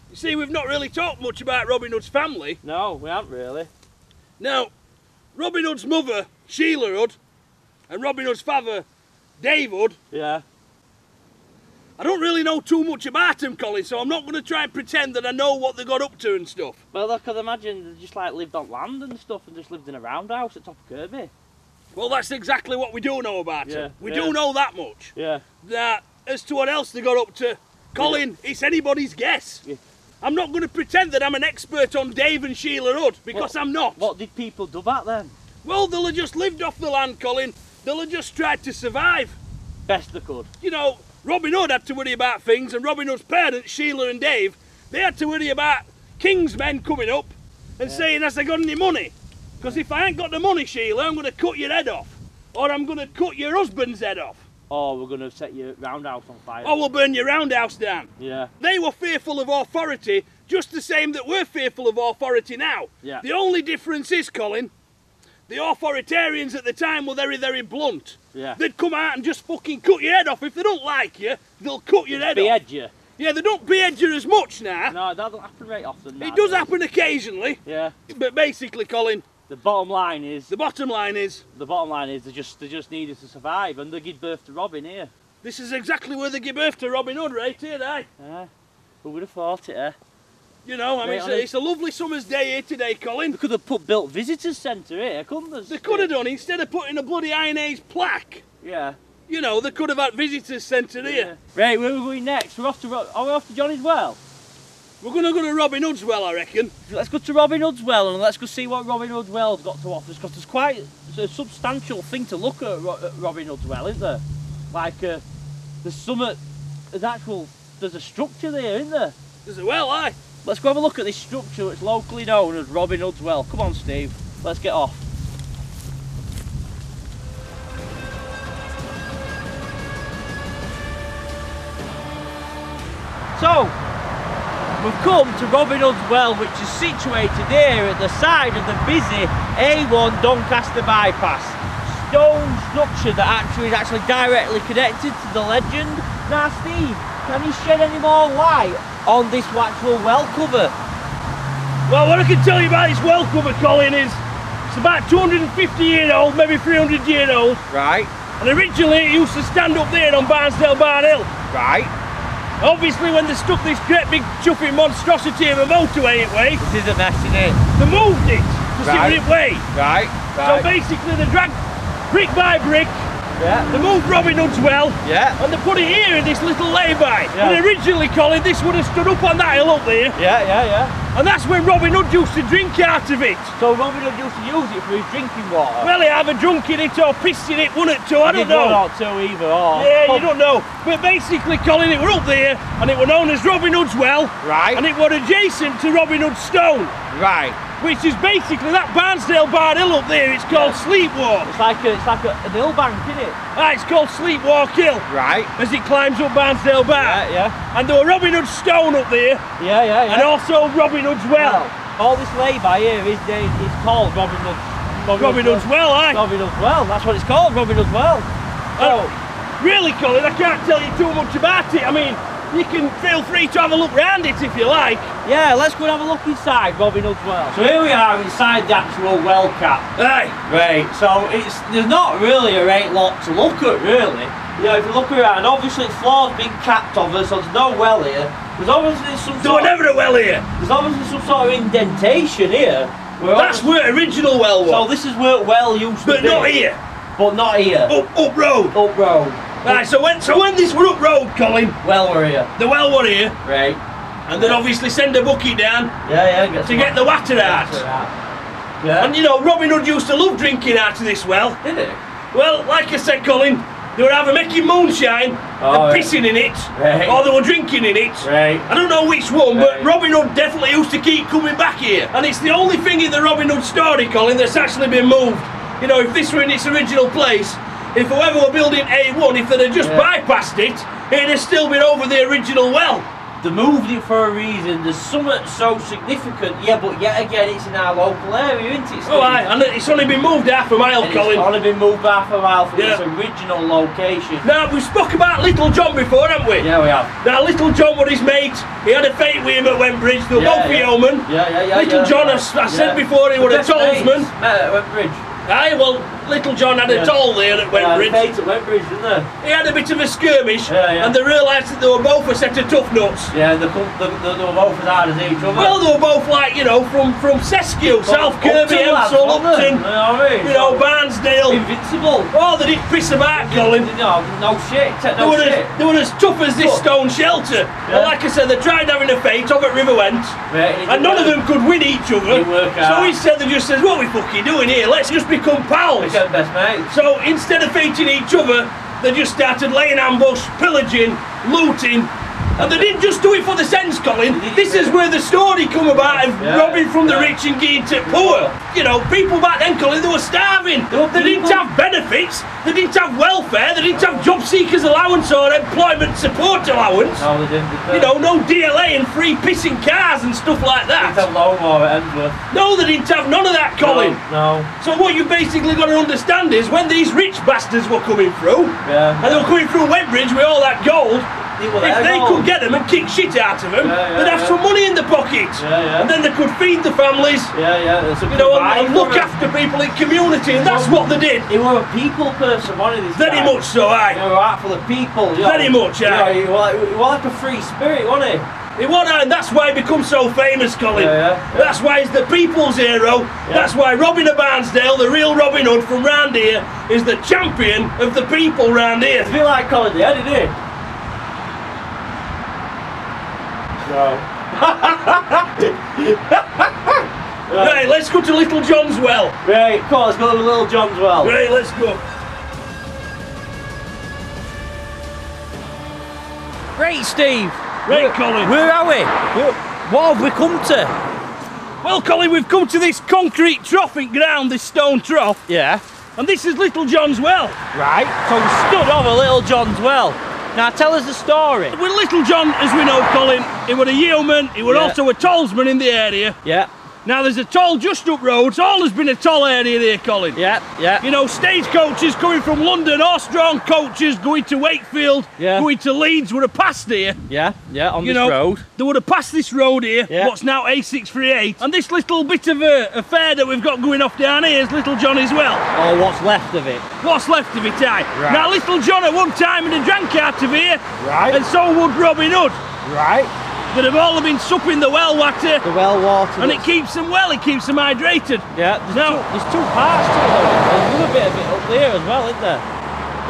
You see, we've not really talked much about Robin Hood's family. No, we haven't really. Now, Robin Hood's mother, Sheila Hood, and Robin Hood's father, Dave Hood. Yeah. I don't really know too much about them, Colin, so I'm not going to try and pretend that I know what they got up to and stuff. Well, I could imagine they just like lived on land and stuff and just lived in a roundhouse at top of Kirby. Well, that's exactly what we do know about yeah, him. We yeah. do know that much. Yeah. That as to what else they got up to, Colin, yeah. it's anybody's guess. Yeah. I'm not going to pretend that I'm an expert on Dave and Sheila Hood, because what, I'm not. What did people do back then? Well, they'll have just lived off the land, Colin. They'll have just tried to survive. Best they could. You know, Robin Hood had to worry about things, and Robin Hood's parents, Sheila and Dave, they had to worry about King's men coming up and yeah. saying, has they got any money? Because if I ain't got the money, Sheila, I'm going to cut your head off. Or I'm going to cut your husband's head off. Or we're going to set your roundhouse on fire. Or we'll burn your roundhouse down. Yeah. They were fearful of authority, just the same that we're fearful of authority now. Yeah. The only difference is, Colin, The authoritarians at the time were very, very blunt. Yeah. They'd come out and just fucking cut your head off. If they don't like you, they'll cut your head off. Behead you. Yeah, they don't behead you as much now. No, that doesn't happen very often now. It does happen occasionally. Yeah. But basically, Colin, the bottom line is... The bottom line is... The bottom line is they just, they just needed to survive, and they give birth to Robin here. This is exactly where they give birth to Robin Hood, right here, eh? Yeah. Who would have thought it, eh? You know, I mean, it's a, it's a lovely summer's day here today, Colin. They could have put built visitors' centre here, couldn't they? They could have done, instead of putting a bloody Iron Age plaque. Yeah. You know, they could have had visitors' centre here. Yeah. Right, where are we going next? We're off to, are we off to Johnny's Well? We're going to go to Robin Hood's Well, I reckon. Let's go to Robin Hood's Well and let's go see what Robin Hood's Well's got to offer us, because there's quite a substantial thing to look at at Robin Hood's Well, isn't there? Like, uh, there's some, uh, there's actual, there's a structure there, isn't there? There's a well, aye. Let's go have a look at this structure that's locally known as Robin Hood's Well. Come on, Steve, let's get off. So, we've come to Robin Hood's Well, which is situated here at the side of the busy A one Doncaster bypass. Stone structure that actually is actually directly connected to the legend. Now, Steve, can you shed any more light on this actual well cover? Well, what I can tell you about this well cover, Colin, is it's about two hundred fifty year old, maybe three hundred year old. Right. And originally it used to stand up there on Barnsdale Barn Hill. Right. Obviously when they stuck this great big chuffing monstrosity of a motorway it way. This is a mess, isn't it? They moved it to right. It way. Right. Right. So basically they dragged brick by brick. Yeah. They moved Robin Hood's Well, yeah. And they put it here in this little lay-by. Yeah. And originally, Colin, this would have stood up on that hill up there. Yeah, yeah, yeah. And that's when Robin Hood used to drink out of it. So Robin Hood used to use it for his drinking water? Well, he either drunk in it or pissed in it, one or two, I don't know. One or two either, or... Yeah, pump. You don't know. But basically, Colin, it were up there, and it were known as Robin Hood's Well. Right. And it were adjacent to Robin Hood's Stone. Right. Which is basically that Barnsdale Barn Hill up there. It's called yeah. Sleepwalk. It's like a, it's like a, an hill bank, isn't it? Ah, it's called Sleepwalk Hill. Right. As it climbs up Barnsdale Barn. Yeah, yeah. And there were Robin Hood's Stone up there. Yeah, yeah, yeah. And also Robin Hood's Well. Well, all this lay-by here is it's called Robin Hood's Robin, Robin Hood's Well, aye. Robin Hood's Well. That's what it's called, Robin Hood's Well. Oh, and really, Colin, I can't tell you too much about it. I mean, you can feel free to have a look round it if you like. Yeah, let's go and have a look inside Robin Hood's Well. So here we are inside the actual well cap. Right. Right, so it's there's not really a great lot to look at really. You know, if you look around, obviously the floor's been capped over, so there's no well here. There's obviously some sort of... There's never a well here! There's obviously some sort of indentation here. Where That's where the original well was. So this is where well used to be. But not here. But not here. Up, up road. Up road. Right, so when so when this were up road, Colin. Well were here. The well were here. Right. And then obviously send a bucket down. Yeah, yeah. Get to get the water out. out. Yeah. And you know, Robin Hood used to love drinking out of this well. Did he? Well, like I said, Colin, they were either making moonshine oh, and pissing in it, right. Or they were drinking in it. Right. I don't know which one, right. But Robin Hood definitely used to keep coming back here. And it's the only thing in the Robin Hood story, Colin, that's actually been moved. You know, if this were in its original place, if whoever were building A one, if they'd have just yeah. bypassed it, it'd have still been over the original well. They moved it for a reason. There's something so significant, yeah, but yet again, it's in our local area, isn't it, Steve? Oh, aye, and it's only been moved half a mile, and Colin. It's only been moved half a mile from yeah. its original location. Now, we spoke about Little John before, haven't we? Yeah, we have. Now, Little John was his mate. He had a fate with him at Wentbridge. They were yeah, both yeah. yeomen. Yeah, yeah, yeah. Little yeah, John, yeah. I, I said yeah. before, he was a tolsman. Met at Wentbridge. Aye, well, Little John had yeah. a toll there at Wentbridge. Yeah, at Wentbridge, didn't they? He had a bit of a skirmish, yeah, yeah. and they realised that they were both a set of tough nuts. Yeah, they, they, they, they were both as hard as each other. Well, they were both like, you know, from, from Seskew, South Kirby, Hemsall, Upton, you know, Barnsdale. Invincible. Oh, they didn't piss about, Colin. No, no shit, no they were shit. As, they were as tough as this stone shelter. Yeah. And like I said, they tried having a fight over at River Went, yeah, and none work. Of them could win each other. So instead they just said, what are we fucking doing here? Let's just become pals. Best mates. So instead of fighting each other, they just started laying ambush, pillaging, looting, And they didn't just do it for the sense, Colin. This is where the story come about of yeah, robbing from yeah. the rich and giving to poor. You know, people back then, Colin, they were starving. They, they didn't have benefits, they didn't have welfare, they didn't no. have job seekers allowance or employment support allowance. No, they didn't. Did they? You know, no D L A and free pissing cars and stuff like that. They didn't have Longmore at Edinburgh. No, they didn't have none of that, Colin. No, no. So what you basically got to understand is when these rich bastards were coming through, yeah. and they were coming through Wentbridge with all that gold, Well, if they could get them and kick shit out of them, yeah, yeah, they'd have yeah. some money in the pocket, yeah, yeah. and then they could feed the families. Yeah, yeah. That's a you know, and, and look after people in community, and that's what they did. He was a people person, one of these guys. Very much so, aye. He was an artful of people. You know, very much, aye. He was like a free spirit, wasn't he? He was, and that's why he become so famous, Colin. Yeah, yeah, yeah. That's why he's the people's hero. Yeah. That's why Robin of Barnsdale, the real Robin Hood from round here, is the champion of the people round here. It's a bit like Colin the Head, isn't it? No. Right, let's go to Little John's well. Right, come on, let's go to Little John's well. Right, let's go. Right, Steve. Right, where, Colin. Where are we? What have we come to? Well, Colin, we've come to this concrete troughing ground, this stone trough. Yeah. And this is Little John's well. Right, so we stood over Little John's well. Now tell us the story. Well, Little John, as we know, Colin, he was a yeoman, he was yeah. also a tollsman in the area. Yeah. Now there's a toll just up roads, always been a toll area there, Colin. Yeah, yeah. You know, stagecoaches coming from London, horse-drawn coaches going to Wakefield, yeah. going to Leeds would have passed here. Yeah, yeah, on you this know, road. They would have passed this road here, yeah. what's now A six three eight, and this little bit of a affair that we've got going off down here is Little John as well. Oh, what's left of it? What's left of it, aye. Right. Now, Little John at one time had drank out of here, right. and so would Robin Hood. Right. That have all been supping the well water. The well water. And it keeps them well, it keeps them hydrated. Yeah, there's, now, two, there's two parts to it. There's another bit of it up there as well, isn't there?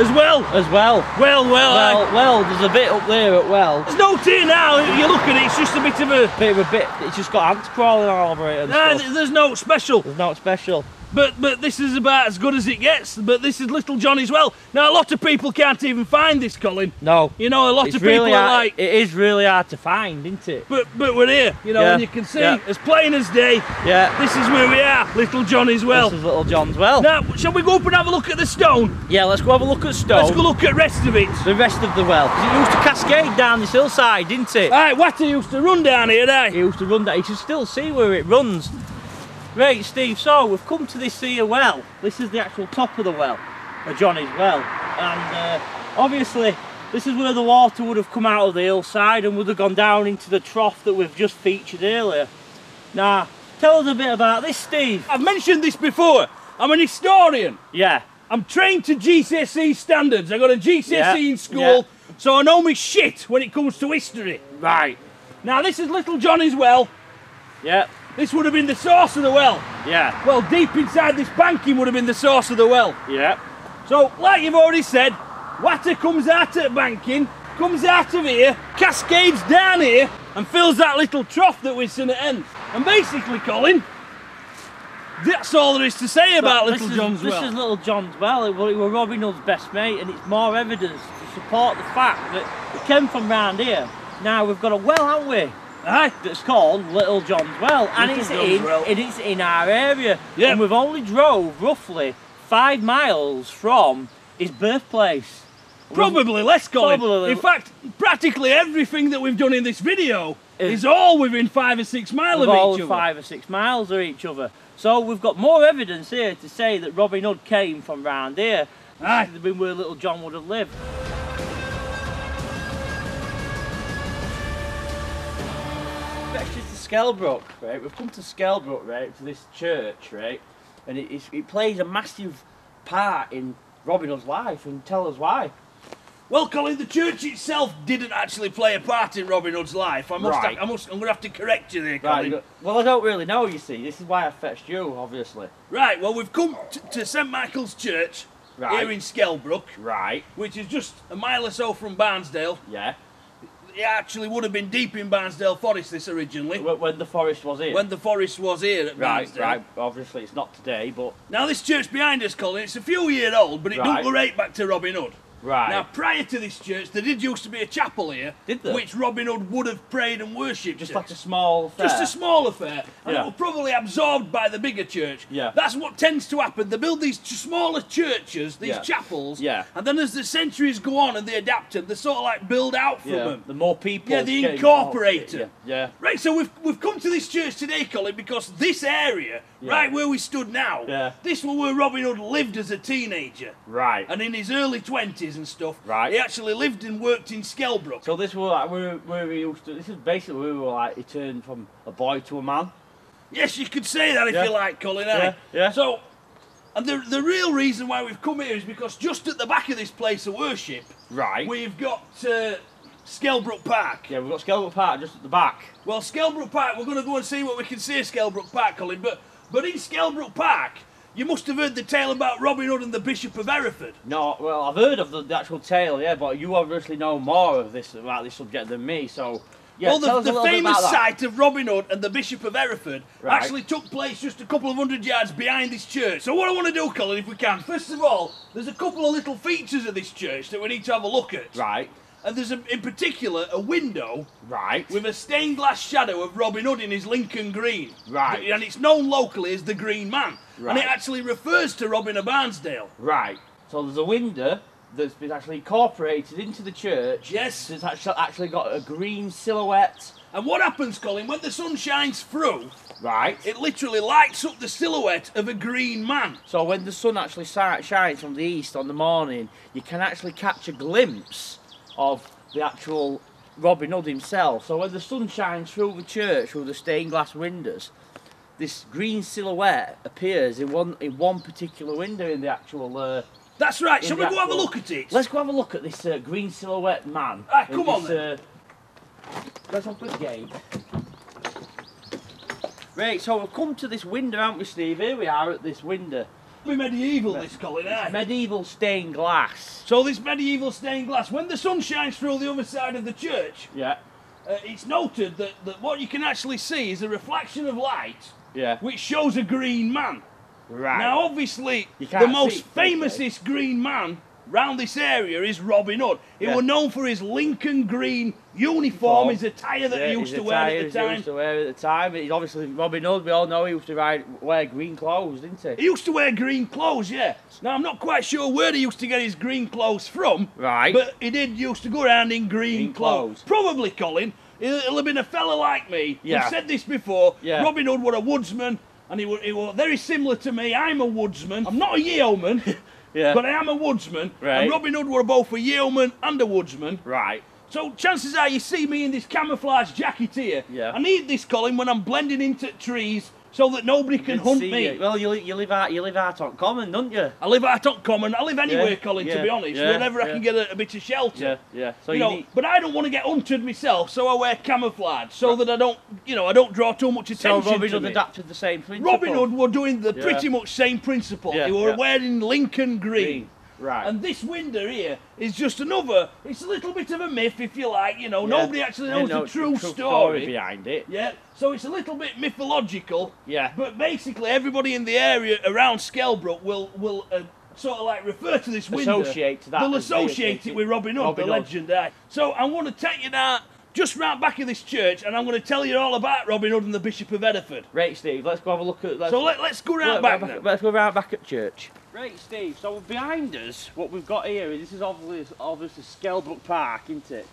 As well? As well. Well, well, Well, I... well, there's a bit up there at well. There's no tea now, if you look at it, it's just a bit of a... Bit of a bit, it's just got ants crawling all over it and nah, stuff. There's no special. There's no special. But but this is about as good as it gets. But this is Little John as well. Now a lot of people can't even find this, Colin. No. You know, a lot it's of people really are like it is really hard to find, isn't it? But but we're here, you know, yeah. and you can see yeah. as plain as day. Yeah. This is where we are, Little John as well. This is Little John's well. Now shall we go up and have a look at the stone? Yeah, let's go have a look at stone. Let's go look at the rest of it. The rest of the well. Because it used to cascade down this hillside, didn't it? Right, water used to run down here, right? It used to run down. You can still see where it runs. Right, Steve, so we've come to this here well. This is the actual top of the well, of Johnny's well. And uh, obviously, this is where the water would have come out of the hillside and would have gone down into the trough that we've just featured earlier. Now, tell us a bit about this, Steve. I've mentioned this before. I'm an historian. Yeah. I'm trained to G C S E standards. I got a G C S E yeah. in school, yeah. so I know me shit when it comes to history. Right. Now, this is Little Johnny's well. Yeah. This would have been the source of the well. Yeah. Well, deep inside this banking would have been the source of the well. Yeah. So, like you've already said, water comes out of banking, comes out of here, cascades down here, and fills that little trough that we're seen at end. And basically, Colin, that's all there is to say about Little John's well. This is Little John's well. It was Robin Hood's best mate, and it's more evidence to support the fact that it came from round here. Now we've got a well, haven't we? Aye. That's called Little John's Well, and it's in, and it's in our area. Yep. And we've only drove roughly five miles from his birthplace. Probably less, Colin. Probably. In fact, practically everything that we've done in this video is, is all within five or six miles of each all other. All five or six miles of each other. So we've got more evidence here to say that Robin Hood came from round here. Aye. This would have been where Little John would have lived. Skelbrook, right? We've come to Skelbrook, right, to this church, right? And it, it, it plays a massive part in Robin Hood's life, and tell us why. Well, Colin, the church itself didn't actually play a part in Robin Hood's life. I must, right. have, I must I'm going to have to correct you there, Colin. Right. Well, I don't really know, you see. This is why I fetched you, obviously. Right, well, we've come to, to Saint Michael's Church, right. here in Skelbrook, right, which is just a mile or so from Barnsdale. Yeah. It actually would have been deep in Barnsdale Forest, this originally. When the forest was here? When the forest was here at right, Barnsdale. Right, obviously it's not today, but... Now this church behind us, Colin, it's a few years old, but it right. don't go right back to Robin Hood. Right. Now, prior to this church, there did used to be a chapel here. Did there? Which Robin Hood would have prayed and worshipped. Just like a small affair. Just a small affair. And yeah. it was probably absorbed by the bigger church. Yeah. That's what tends to happen. They build these smaller churches, these yeah. chapels, yeah. and then as the centuries go on and they adapt them, they sort of like build out from yeah. them. The more people. Yeah, they incorporate them. Yeah. yeah. Right, so we've, we've come to this church today, Colin, because this area, yeah. right where we stood now, yeah. this was where Robin Hood lived as a teenager. Right. And in his early twenties, and stuff. Right. He actually lived and worked in Skelbrook. So this was like where, where we used to. This is basically where we were like he turned from a boy to a man. Yes, you could say that if yeah. you like, Colin. Yeah. yeah. So, and the the real reason why we've come here is because just at the back of this place of worship, right, we've got uh, Skelbrook Park. Yeah, we've got Skelbrook Park just at the back. Well, Skelbrook Park. We're going to go and see what we can see of Skelbrook Park, Colin. But but in Skelbrook Park. You must have heard the tale about Robin Hood and the Bishop of Hereford. No, well, I've heard of the, the actual tale, yeah, but you obviously know more of this about this subject than me, so... Yeah, well, the, the famous site of Robin Hood and the Bishop of Hereford right. actually took place just a couple of hundred yards behind this church. So what I want to do, Colin, if we can, first of all, there's a couple of little features of this church that we need to have a look at. Right. And there's, a, in particular, a window right. with a stained glass shadow of Robin Hood in his Lincoln green. Right. And it's known locally as the Green Man. Right. And it actually refers to Robin of Barnsdale. Right. So there's a window that's been actually incorporated into the church. Yes. It's actually got a green silhouette. And what happens, Colin, when the sun shines through... Right. It literally lights up the silhouette of a green man. So when the sun actually shines from the east on the morning, you can actually catch a glimpse... of the actual Robin Hood himself. So when the sun shines through the church, through the stained glass windows, this green silhouette appears in one in one particular window in the actual... Uh, That's right, shall we actual... go have a look at it? Let's go have a look at this uh, green silhouette man. Ah, come this, on then. Uh... Let's open the gate. Right, so we've come to this window, haven't we, Steve? Here we are at this window. Be medieval, this, Colin, eh? Medieval stained glass. So this medieval stained glass, when the sun shines through the other side of the church, yeah, uh, it's noted that, that what you can actually see is a reflection of light, yeah, which shows a green man. Right. Now, obviously, the most famousest green man round this area is Robin Hood. He yeah. was known for his Lincoln green uniform, his attire that yeah, he used to wear at the time. He used to wear at the time. He's obviously Robin Hood. We all know he used to ride, wear green clothes, didn't he? He used to wear green clothes, yeah. Now I'm not quite sure where he used to get his green clothes from. Right. But he did used to go around in green, green clothes. clothes. Probably, Colin. It'll have been a fella like me. Yeah. We've said this before. Yeah. Robin Hood was a woodsman, and he was, he was very similar to me. I'm a woodsman. I'm not a yeoman. Yeah. But I am a woodsman, right. and Robin Hood were both a yeoman and a woodsman. Right. So chances are you see me in this camouflage jacket here. Yeah. I need this, Colin, when I'm blending into trees so that nobody can hunt me. You. Well, you, you live out you live out on common, don't you? I live out on common. I live anywhere, yeah. Colin. Yeah. To be honest, yeah. whenever yeah. I can get a, a bit of shelter. Yeah. Yeah. So you, you know, need... but I don't want to get hunted myself, so I wear camouflage so right. that I don't, you know, I don't draw too much attention. So Robin Hood adapted the same principle. Robin Hood were doing the yeah. pretty much same principle. Yeah. They were yeah. wearing Lincoln green. green. Right. And this window here is just another, it's a little bit of a myth, if you like, you know, yeah. nobody actually knows know the true, the true story. story behind it. Yeah, so it's a little bit mythological, yeah. but basically everybody in the area around Skelbrook will, will uh, sort of like refer to this window. Associate that. They'll associate it with Robin Hood, Robin the legend. Hood. So I want to take you now just round back of this church, and I'm going to tell you all about Robin Hood and the Bishop of Hereford. Right, Steve, let's go have a look at... Let's so let, let's go round back, back Let's go round back at church. Right, Steve, so behind us, what we've got here is, this is obviously, obviously Skelbrook Park, isn't it?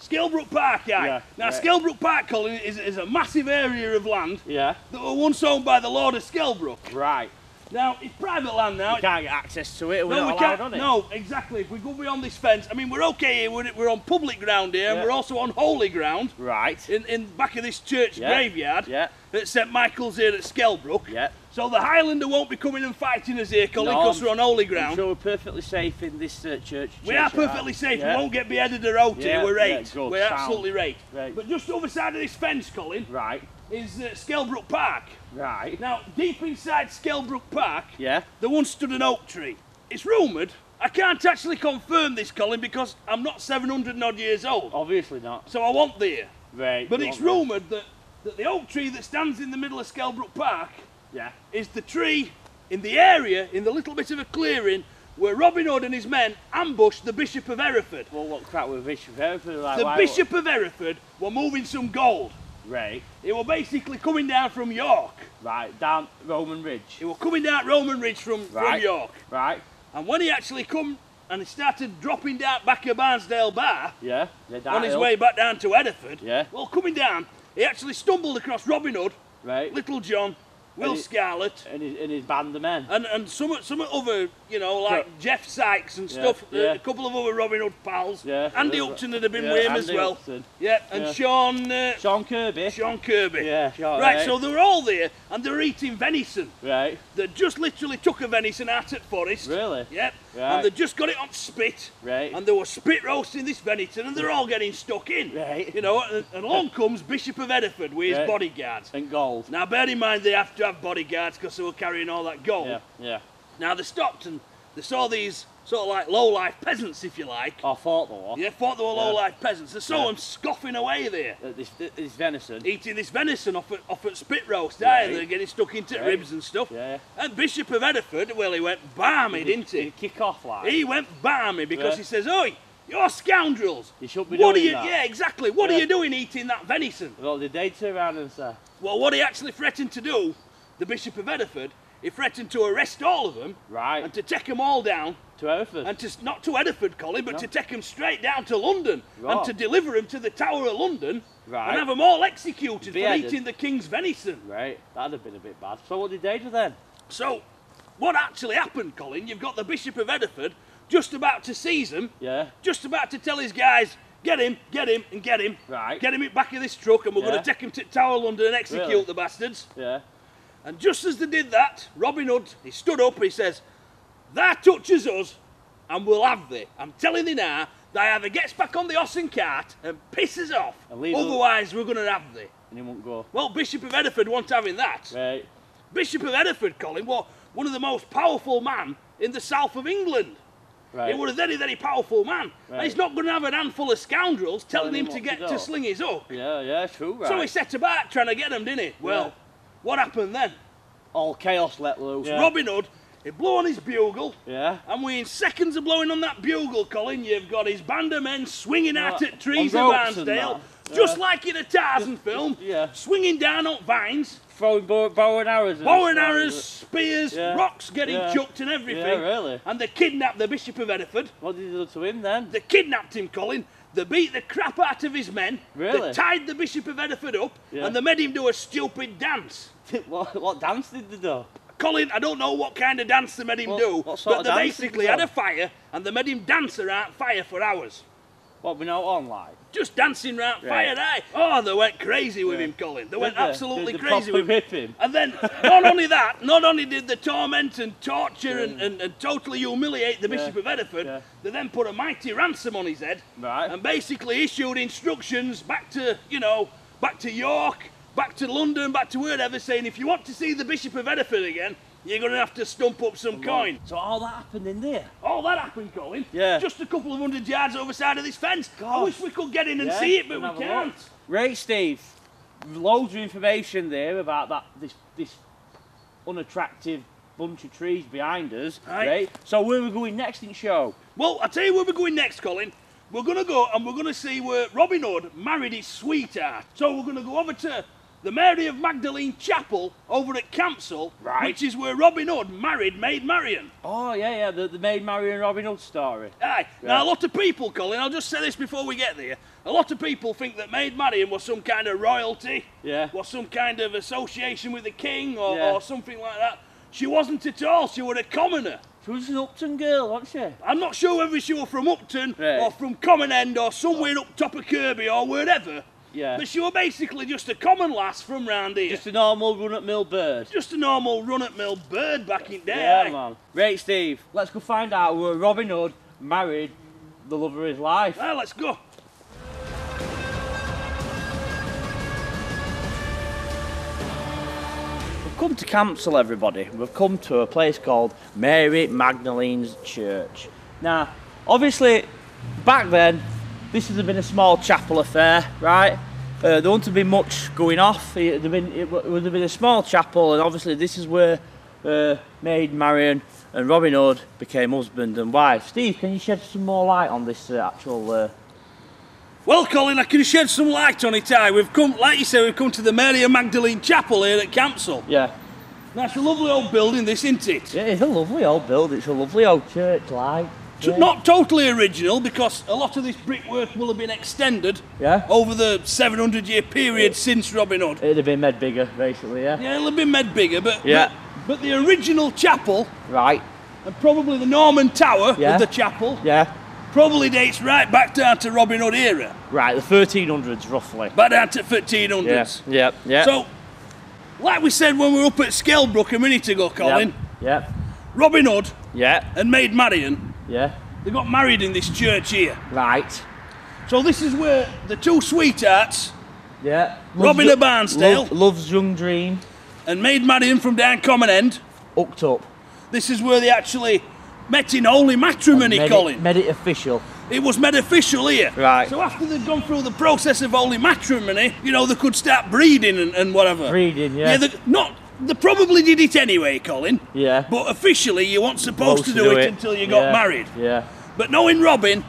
Skelbrook Park, yeah. yeah now, right. Skelbrook Park, Colin, is, is a massive area of land yeah. that was once owned by the Lord of Skelbrook. Right. Now, it's private land now. You can't get access to it, we're no, not we allowed on it. No, exactly. If we go beyond this fence, I mean, we're okay here, we're, we're on public ground here, yeah. and we're also on holy ground. Right. In, in back of this church yeah. graveyard yeah. at Saint Michael's here at Skelbrook. Yeah. So the Highlander won't be coming and fighting us here, Colin, because no, we're on holy ground. I'm sure we're perfectly safe in this uh, church. We church are perfectly right? safe, yeah. we won't get beheaded or out yeah. here, we're right. Yeah, we're sound. absolutely right. right. But just over side of this fence, Colin, right. is uh, Skelbrook Park. Right. Now, deep inside Skelbrook Park, yeah. there once stood an oak tree. It's rumoured, I can't actually confirm this, Colin, because I'm not seven hundred and odd years old. Obviously not. So I want there. Right. But it's rumoured that, that the oak tree that stands in the middle of Skelbrook Park yeah. is the tree in the area, in the little bit of a clearing, where Robin Hood and his men ambushed the Bishop of Hereford. Well, what crap were the Bishop of Hereford like? The why, Bishop what? of Hereford were moving some gold. Right. They were basically coming down from York. Right, down Roman Ridge. They were coming down Roman Ridge from, right. from York. Right. And when he actually come and he started dropping down back at Barnsdale Bar, yeah, on his hill. way back down to Hereford, yeah. well, coming down, he actually stumbled across Robin Hood, right. Little John, Will and his, Scarlet, and his, and his band of men, and and some some other, you know, like so, Jeff Sykes and yeah, stuff, yeah. a couple of other Robin Hood pals, yeah, Andy Upton had been yeah, with him Andy as well, Upton. yeah, and yeah. Sean uh, Sean Kirby, Sean Kirby, yeah, Sean, right, right. So they were all there, and they were eating venison, right? They just literally took a venison out at Forest, really, yeah, right. and they just got it on spit, right, and they were spit roasting this venison, and they're all getting stuck in, right, you know, and, and along comes Bishop of Hereford with right. his bodyguards and gold. Now bear in mind they have to have bodyguards because they were carrying all that gold. Yeah, yeah. Now they stopped and they saw these sort of like low-life peasants, if you like. I thought they were. Yeah, thought they were low-life yeah. peasants. They saw yeah. them scoffing away there. Uh, this, this venison. Eating this venison off at, off at spit roast, yeah. They're getting stuck into yeah. ribs and stuff. Yeah. And Bishop of Hereford, well, he went balmy, didn't he? Did he kick off like? He went balmy because yeah. he says, oi, you're scoundrels. You should be what doing are you, that. Yeah, exactly. What yeah. are you doing eating that venison? Well, did they turn around and say? Well, what he actually threatened to do, the Bishop of Hereford, he threatened to arrest all of them, right, and to take them all down to Hereford, and to not to Hereford, Colin, but no. to take them straight down to London, right. and to deliver them to the Tower of London, right, and have them all executed Bearded. for eating the King's venison. Right, that'd have been a bit bad. So what did they do then? So, what actually happened, Colin? You've got the Bishop of Hereford just about to seize him, yeah, just about to tell his guys, get him, get him, and get him, right, get him in back of this truck, and we're yeah. going to take him to Tower of London and execute really? the bastards. Yeah. And just as they did that, Robin Hood, he stood up and he says, that touches us and we'll have thee. I'm telling thee now, they either gets back on the horse and cart and pisses off, otherwise up. we're going to have thee. And he won't go. Well, Bishop of Hereford wasn't having that. Right. Bishop of Hereford, Colin, was one of the most powerful men in the south of England. Right. He was a very, very powerful man. Right. And he's not going to have an handful of scoundrels telling, telling him, him to get to sling his hook. Yeah, yeah, true, right. So he set about trying to get him, didn't he? Well. Yeah. What happened then? All chaos let loose. Yeah. Robin Hood, he blew on his bugle. Yeah. And within seconds of blowing on that bugle, Colin, you've got his band of men swinging yeah. out at trees in Barnsdale, yeah. just like in a Tarzan film. Yeah. Swinging down up vines. Throwing bow, bow and arrows. Bow and arrows, spears, yeah. rocks getting yeah. chucked and everything. Yeah, really. And they kidnapped the Bishop of Hereford. What did they do to him then? They kidnapped him, Colin. They beat the crap out of his men, really? They tied the Bishop of Hereford up, yeah. and they made him do a stupid dance. what, what dance did they do? Colin, I don't know what kind of dance they made him what, do, what sort but of they dance basically had a fire, and they made him dance around fire for hours. What, we know on like? Just dancing around right. fire, aye. Oh, they went crazy with yeah. him, Colin. They did went they? absolutely did they crazy with him. him. And then, not only that, not only did they torment and torture yeah. and, and, and totally humiliate the yeah. Bishop of Hereford, yeah. they then put a mighty ransom on his head right. and basically issued instructions back to, you know, back to York, back to London, back to wherever, saying if you want to see the Bishop of Hereford again, you're going to have to stump up some right. coin. So all that happened in there? All that happened, Colin. Yeah. Just a couple of hundred yards over side of this fence. Gosh. I wish we could get in and yeah, see it, but we can't. Right, Steve. Loads of information there about that this this unattractive bunch of trees behind us. Right. right? So where are we going next in the show? Well, I'll tell you where we're going next, Colin. We're going to go and we're going to see where Robin Hood married his sweetheart. So we're going to go over to the Mary of Magdalene Chapel over at Campsall, right. which is where Robin Hood married Maid Marian. Oh, yeah, yeah, the, the Maid Marian Robin Hood story. Aye. Yeah. Now, a lot of people, Colin, I'll just say this before we get there, a lot of people think that Maid Marian was some kind of royalty, yeah. was some kind of association with the king or, yeah. or something like that. She wasn't at all, she was a commoner. She was an Upton girl, wasn't she? I'm not sure whether she was from Upton right. or from Common End or somewhere oh. up top of Kirby or wherever. Yeah. But she was basically just a common lass from round here. Just a normal run-at-mill bird. Just a normal run-at-mill bird back in day. Yeah, man. Right, Steve, let's go find out where Robin Hood married the love of his life. Well, let's go. We've come to Campsall, everybody. We've come to a place called Mary Magdalene's Church. Now, obviously, back then, this has been a small chapel affair, right? Uh, there wouldn't have been much going off. It would have been, it would have been a small chapel, and obviously this is where uh, Maid Marian and Robin Hood became husband and wife. Steve, can you shed some more light on this uh, actual... Uh... Well, Colin, I can shed some light on it, aye. We've come, like you say, we've come to the Mary and Magdalene Chapel here at Campsall. Yeah. That's a lovely old building, this, isn't it? It is a lovely old building. It's a lovely old church, like. Yeah. Not totally original, because a lot of this brickwork will have been extended yeah. over the seven hundred year period it, since Robin Hood. It'd have been made bigger, basically, yeah. Yeah, it'll have been made bigger, but yeah. but, but the original chapel, right, and probably the Norman tower yeah. of the chapel, yeah, probably dates right back down to Robin Hood era. Right, the thirteen hundreds roughly. Back down to thirteen hundreds. Yeah, yeah. yeah. So, like we said when we were up at Skelbrook a minute ago, Colin. Yeah. yeah. Robin Hood. Yeah. And Maid Marian. Yeah. They got married in this church here. Right. So this is where the two sweethearts, yeah, Robin of Barnsdale, love, Love's Young Dream, and Maid Marian from down Common End, hooked up. This is where they actually met in holy matrimony, made Colin. It, made it official. It was made official here. Right. So after they'd gone through the process of holy matrimony, you know, they could start breeding and, and whatever. Breeding, yeah. Yeah, they, not... They probably did it anyway, Colin. Yeah. But officially, you weren't supposed, supposed to, do to do it, it. until you got yeah. married. Yeah. But knowing Robin,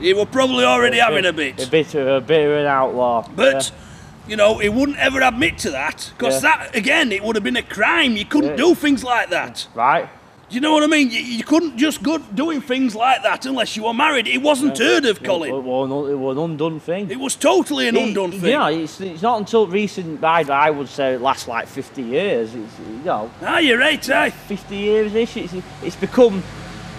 he was probably already a having bit, a bit. A bit of a bit of an outlaw. But, yeah. you know, he wouldn't ever admit to that. Because yeah. that, again, it would have been a crime. You couldn't yeah. do things like that. Right. Do you know what I mean? You, you couldn't just go doing things like that unless you were married. It wasn't yeah. heard of, Colin. It, it, it, was, it was an undone thing. It was totally an it, undone it, thing. Yeah, you know, it's, it's not until recent, I, I would say, it lasts like fifty years. It's, you know, ah, you're right, aye. fifty years-ish. It's, it's become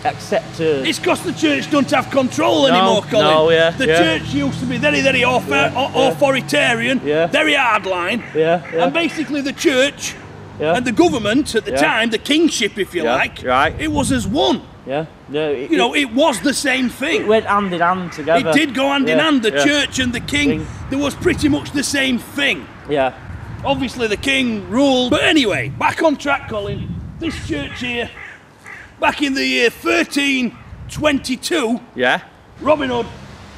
accepted. It's because the church don't have control no, anymore, Colin. No, yeah. The yeah. church used to be very, very author, yeah, authoritarian, yeah. very hardline. Yeah, yeah. And basically the church... Yeah. And the government at the yeah. time, the kingship, if you yeah. like, right. it was as one. Yeah. No, it, you know, it, it was the same thing. It went hand in hand together. It did go hand yeah. in hand. The yeah. church and the king, king, there was pretty much the same thing. Yeah. Obviously, the king ruled. But anyway, back on track, Colin. This church here, back in the year thirteen twenty-two, yeah. Robin Hood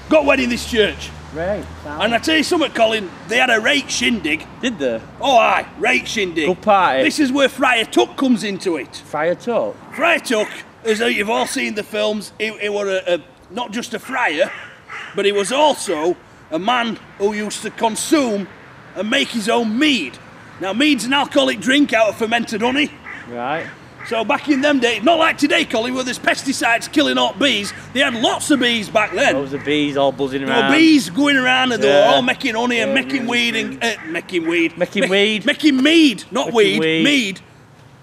got wed in this church. Right. And I tell you something, Colin, they had a rake shindig. Did they? Oh aye, rake shindig. Good party. This is where Friar Tuck comes into it. Friar Tuck? Friar Tuck, as you've all seen the films, he, he was a, a, not just a friar, but he was also a man who used to consume and make his own mead. Now mead's an alcoholic drink out of fermented honey. Right. So back in them days, not like today, Colin, where there's pesticides killing all bees. They had lots of bees back then. Loads of bees all buzzing around. There were bees going around and they yeah. were all making honey yeah, and making yeah. weed and... Uh, making weed. Making Ma weed. Making mead, not making weed, weed, mead.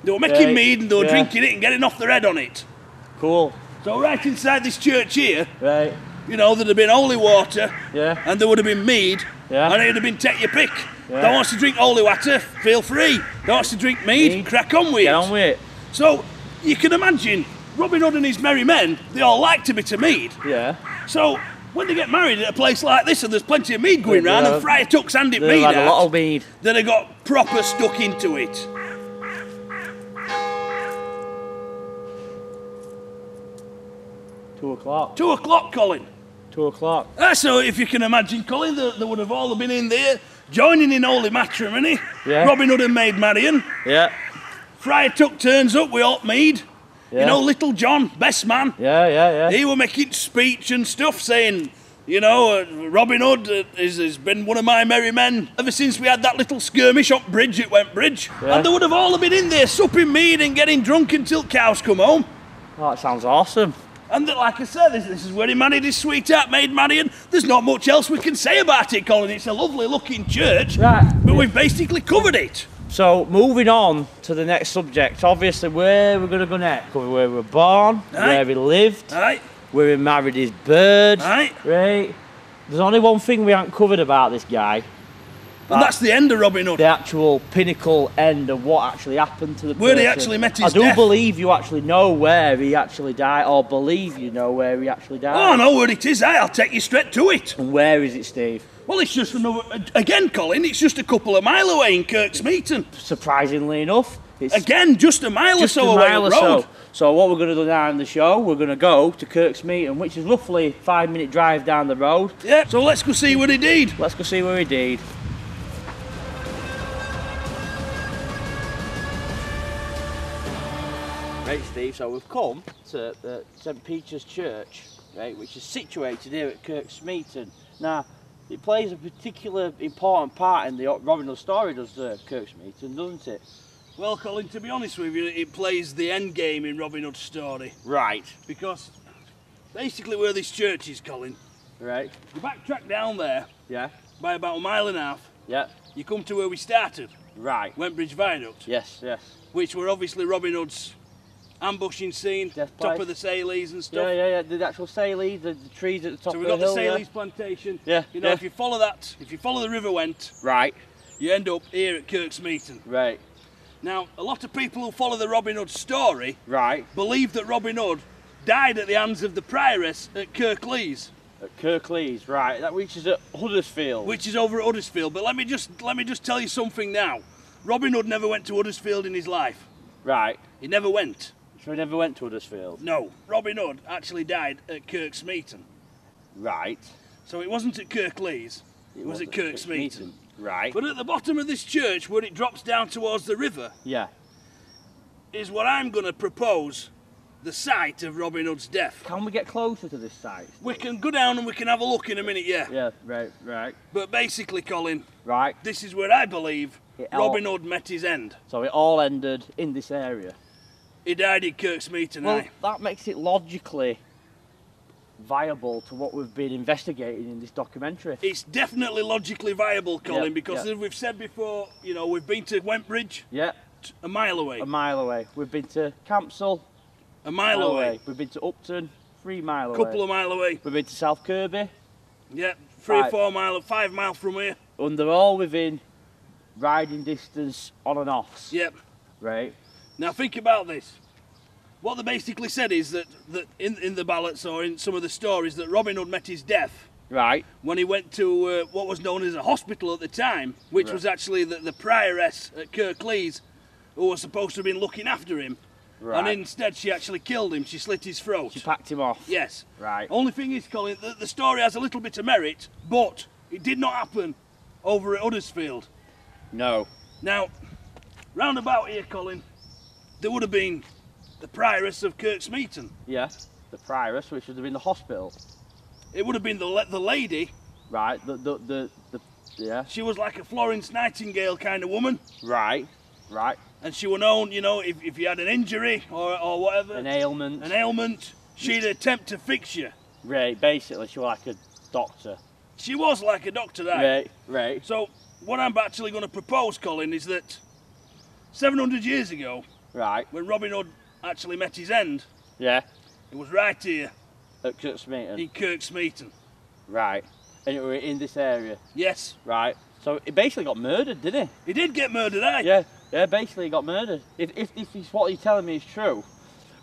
They were making yeah. mead and they were yeah. drinking it and getting off their head on it. Cool. So right inside this church here, right. you know, there'd have been holy water yeah. and there would have been mead yeah. and it'd have been take your pick. Yeah. Don't want to drink holy water, feel free. Don't want to drink mead, mead. crack on with it. Get on with it. So, you can imagine, Robin Hood and his merry men, they all liked a bit of mead. Yeah. So, when they get married at a place like this and there's plenty of mead going round, and Friar Tuck's handing mead out, a lot of mead. Then they got proper stuck into it. Two o'clock. Two o'clock, Colin. Two o'clock. Ah, so, if you can imagine, Colin, they, they would have all been in there, joining in holy matrimony. Yeah. Robin Hood and Maid Marian. Yeah. Friar Tuck turns up with hot mead. Yeah. You know, Little John, best man. Yeah, yeah, yeah. He was making speech and stuff saying, you know, uh, Robin Hood uh, is, has been one of my merry men ever since we had that little skirmish up bridge at Wentbridge. Yeah. And they would have all been in there supping mead and getting drunk until cows come home. Oh, that sounds awesome. And that, like I said, this, this is where he married his sweetheart, Maid Marian. There's not much else we can say about it, Colin. It's a lovely looking church, right. but yeah. we've basically covered it. So, moving on to the next subject, obviously where we're going to go next, where we were born, Aye. where we lived, Aye. where he married his bird, Aye. right? There's only one thing we haven't covered about this guy. And that's, that's the end of Robin Hood. The actual pinnacle end of what actually happened to the person. Where he actually met his death. I do death. believe you actually know where he actually died, or believe you know where he actually died. Oh, I know where it is, eh? I'll take you straight to it. And where is it, Steve? Well, it's just another... Again, Colin, it's just a couple of mile away in Kirk Smeaton. Surprisingly enough. It's again, just a mile just or so a mile away or road. So. so what we're going to do now in the show, we're going to go to Kirk Smeaton, which is roughly a five-minute drive down the road. Yeah, so let's go see what he did. Let's go see where he did. Right, Steve, so we've come to the Saint Peter's Church, right, which is situated here at Kirk Smeaton. Now, it plays a particular important part in the Robin Hood story, does uh, Kirk Smeaton, doesn't it? Well, Colin, to be honest with you, it plays the end game in Robin Hood's story. Right. Because basically where this church is, Colin. Right. You backtrack down there. Yeah. By about a mile and a half. Yeah. You come to where we started. Right. Wentbridge Viaduct. Yes, yes. Which were obviously Robin Hood's ambushing scene, top of the Sayles and stuff. Yeah, yeah, yeah. The actual Sayles, the, the trees at the top of the hill. So we've got the Sayles Plantation. Yeah. You know, yeah. if you follow that, if you follow the River Went. Right. You end up here at Kirk Smeaton. Right. Now, a lot of people who follow the Robin Hood story right. believe that Robin Hood died at the hands of the prioress at Kirklees. At Kirklees, right? That which is at Huddersfield. Which is over at Huddersfield. But let me just let me just tell you something now. Robin Hood never went to Huddersfield in his life. Right. He never went. So he never went to Huddersfield. No, Robin Hood actually died at Kirk Smeaton. Right. So it wasn't at Kirklees. It, it was at Kirk Smeaton. Right. But at the bottom of this church, where it drops down towards the river, yeah, is what I'm going to propose. The site of Robin Hood's death. Can we get closer to this site? We can go down and we can have a look in a minute, yeah. Yeah, right, right. But basically, Colin, right. this is where I believe it Robin all... Hood met his end. So it all ended in this area? He died at Kirk Smeaton. Well, that makes it logically viable to what we've been investigating in this documentary. It's definitely logically viable, Colin, yeah, because yeah. as we've said before, you know, we've been to Wentbridge. Yeah. A mile away. A mile away. We've been to Campsall. A mile away. away. We've been to Upton, three mile Couple away. Couple of mile away. We've been to South Kirby. Yeah, three five. or four mile, five mile from here. And they're all within riding distance on and offs. Yep. Right. Now think about this. What they basically said is that, that in, in the ballots or in some of the stories that Robin Hood met his death. Right. When he went to uh, what was known as a hospital at the time, which right. was actually the, the prioress at Kirklees, who was supposed to have been looking after him. Right. And instead she actually killed him, she slit his throat. She packed him off. Yes. Right. Only thing is, Colin, the, the story has a little bit of merit, but it did not happen over at Huddersfield. No. Now, round about here, Colin, there would have been the prioress of Kirk Smeaton. Yeah, the prioress, which would have been the hospital. It would have been the, the lady. Right, the, the, the, the, yeah. She was like a Florence Nightingale kind of woman. Right, right. And she were known, you know, if, if you had an injury or, or whatever. An ailment. An ailment. She'd attempt to fix you. Right, basically she was like a doctor. She was like a doctor, that. Right, right. So what I'm actually going to propose, Colin, is that seven hundred years ago, right, when Robin Hood actually met his end, yeah, it was right here. At Kirk Smeaton. In Kirk Smeaton. Right. And it were in this area? Yes. Right. So he basically got murdered, didn't he? He did get murdered, eh? Yeah. Yeah, basically he got murdered, if, if, if it's what you're telling me is true.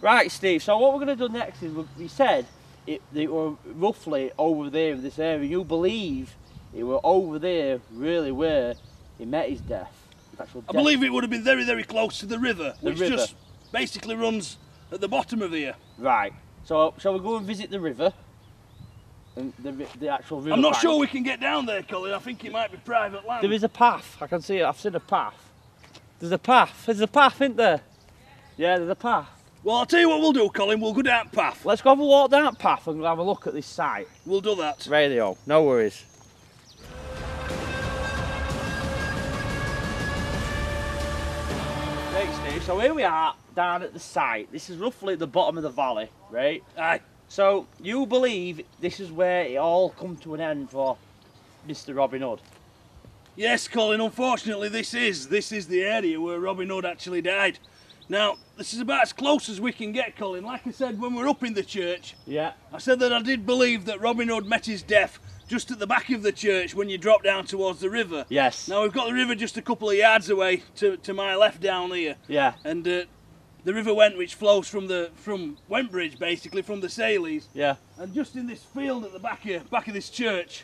Right, Steve, so what we're going to do next is, we said it, they were roughly over there in this area. You believe it were over there really where he met his death. His actual death. I believe it would have been very, very close to the river, the which river. just basically runs at the bottom of here. Right, so shall we go and visit the river? And the, the actual river I'm not bank. sure we can get down there, Colin, I think it might be private land. There is a path, I can see it, I've seen a path. There's a path. There's a path, isn't there? Yeah, there's a path. Well, I'll tell you what we'll do, Colin. We'll go down the path. Let's go have a walk down the path and have a look at this site. We'll do that. Radio. No worries. Thanks, Steve. So here we are, down at the site. This is roughly at the bottom of the valley, right? Aye. So you believe this is where it all come to an end for Mister Robin Hood? Yes, Colin, unfortunately this is, this is the area where Robin Hood actually died. Now, this is about as close as we can get, Colin. Like I said, when we were up in the church, yeah, I said that I did believe that Robin Hood met his death just at the back of the church when you drop down towards the river. Yes. Now, we've got the river just a couple of yards away to, to my left down here. Yeah. And uh, the River Went, which flows from the from Wentbridge, basically, from the Sayles. Yeah. And just in this field at the back here, back of this church,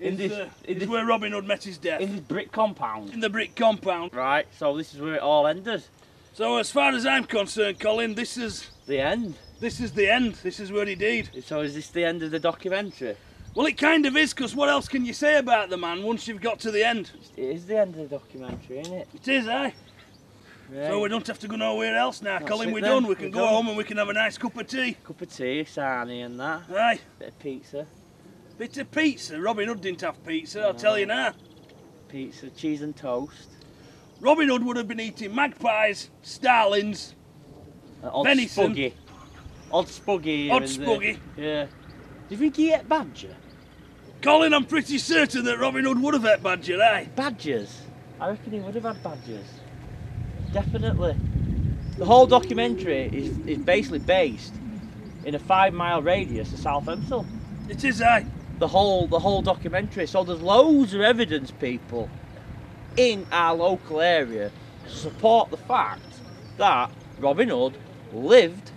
In this, uh, in this, where Robin Hood met his death. In this brick compound? In the brick compound. Right, so this is where it all ended. So as far as I'm concerned, Colin, this is... the end? This is the end, this is where he died. So is this the end of the documentary? Well, it kind of is, because what else can you say about the man once you've got to the end? It is the end of the documentary, isn't it? It is, eh? Right. So we don't have to go nowhere else now, that's Colin, we're then. done. We can we're go done. home and we can have a nice cup of tea. Cup of tea, sarnie and that. Aye. Bit of pizza. Bit of pizza? Robin Hood didn't have pizza, no. I'll tell you now. Pizza, cheese and toast. Robin Hood would have been eating magpies, starlings, uh, odd venison. Spuggy. Odd spuggy. Odd spuggy. The, yeah. Do you think he ate badger? Colin, I'm pretty certain that Robin Hood would have ate badger, eh? Badgers? I reckon he would have had badgers. Definitely. The whole documentary is, is basically based in a five mile radius of South Hempstead. It is, eh? The whole, the whole documentary. So there's loads of evidence, people, in our local area to support the fact that Robin Hood lived,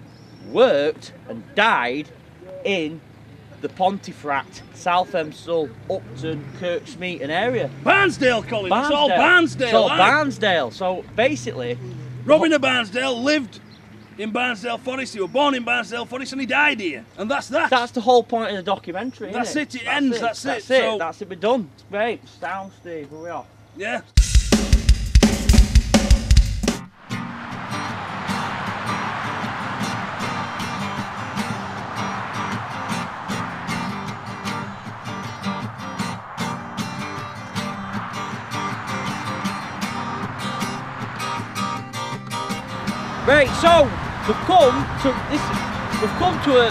worked and died in the Pontefract, South Hempstead, Upton, Kirk Smeaton area. Barnsdale, Colin, Barnsdale. It's all Barnsdale. It's all right? Barnsdale, so basically... Robin of Barnsdale lived in Barnsdale Forest, he was born in Barnsdale Forest and he died here. And that's that. That's the whole point of the documentary, That's isn't it? it, it that's ends, it. that's it. That's it, so... that's it, we're done. It's great, it's down, Steve, we're off. Yeah. Right, so we've come to this. We've come to a.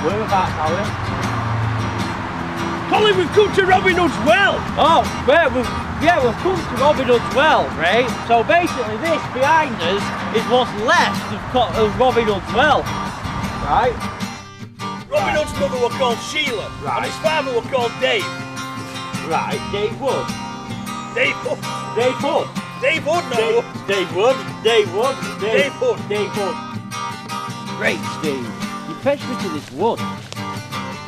Where about, are we? Colin, we've come to Robin Hood's well. Oh, right, we've, yeah, we've come to Robin Hood's well, right? So basically, this behind us is what's left of, of Robin Hood's well, right? Robin Hood's mother were called Sheila, right. And his father were called Dave. Right, Dave Hood. Dave Hood. Dave Hood. Dave Hood, no. Dave, Dave Wood. Dave Hood, Dave Hood, Dave Hood. Great, Steve. You fetched me to this wood.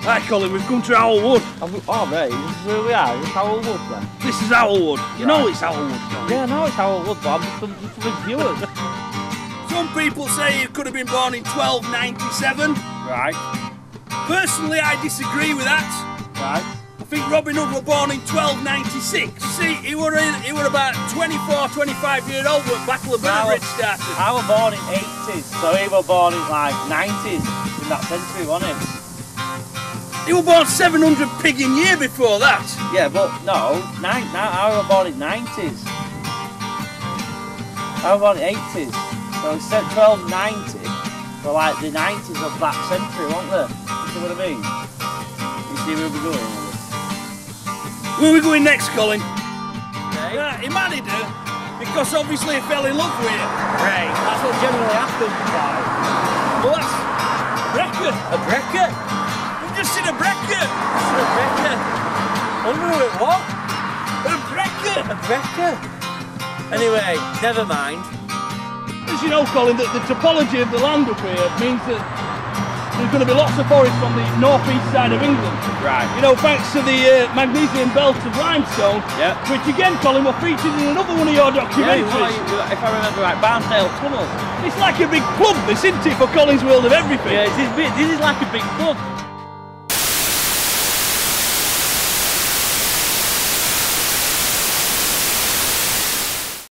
Hi, Colin, we've come to Owl Wood. Oh, mate, this is where we are. This is Owl Wood, then? This is Owl Wood. You right. know it's Owl Wood, Colin. Yeah, I know it's Owl Wood, but I'm just, I'm just with viewers. Some people say you could have been born in twelve ninety-seven. Right. Personally, I disagree with that. Right. I think Robin Hood were born in twelve ninety-six. You see, he were, in, he were about twenty-four, twenty-five year old when Battle of Boroughbridge started. I was born in eighties, so he were born in like nineties, in that century, wasn't he? He were born seven hundred pigging year before that. Yeah, but no, nine, no, I was born in nineties. I was born in eighties, so instead of twelve ninety, were like the nineties of that century, weren't they? You see what I mean? You see where we're going? Where are we going next, Colin? Okay. Right, he married her because obviously he fell in love with her. Right. That's what generally happens, right? Well, that's a brecker. A brecker? We've just seen a brecker. Just seen a brecker. Wonder who it was. A brecker. A brecker. Anyway, never mind. As you know, Colin, that the topology of the land up here means that there's going to be lots of forest on the northeast side of England. Right. You know, thanks to the uh, magnesium belt of limestone, yep. which again, Colin, were featured in another one of your documentaries. Yeah, you, if I remember right, Barnsdale Tunnel. It's like a big club, this, isn't it, for Colin's World of Everything? Yeah, this is, this is like a big club.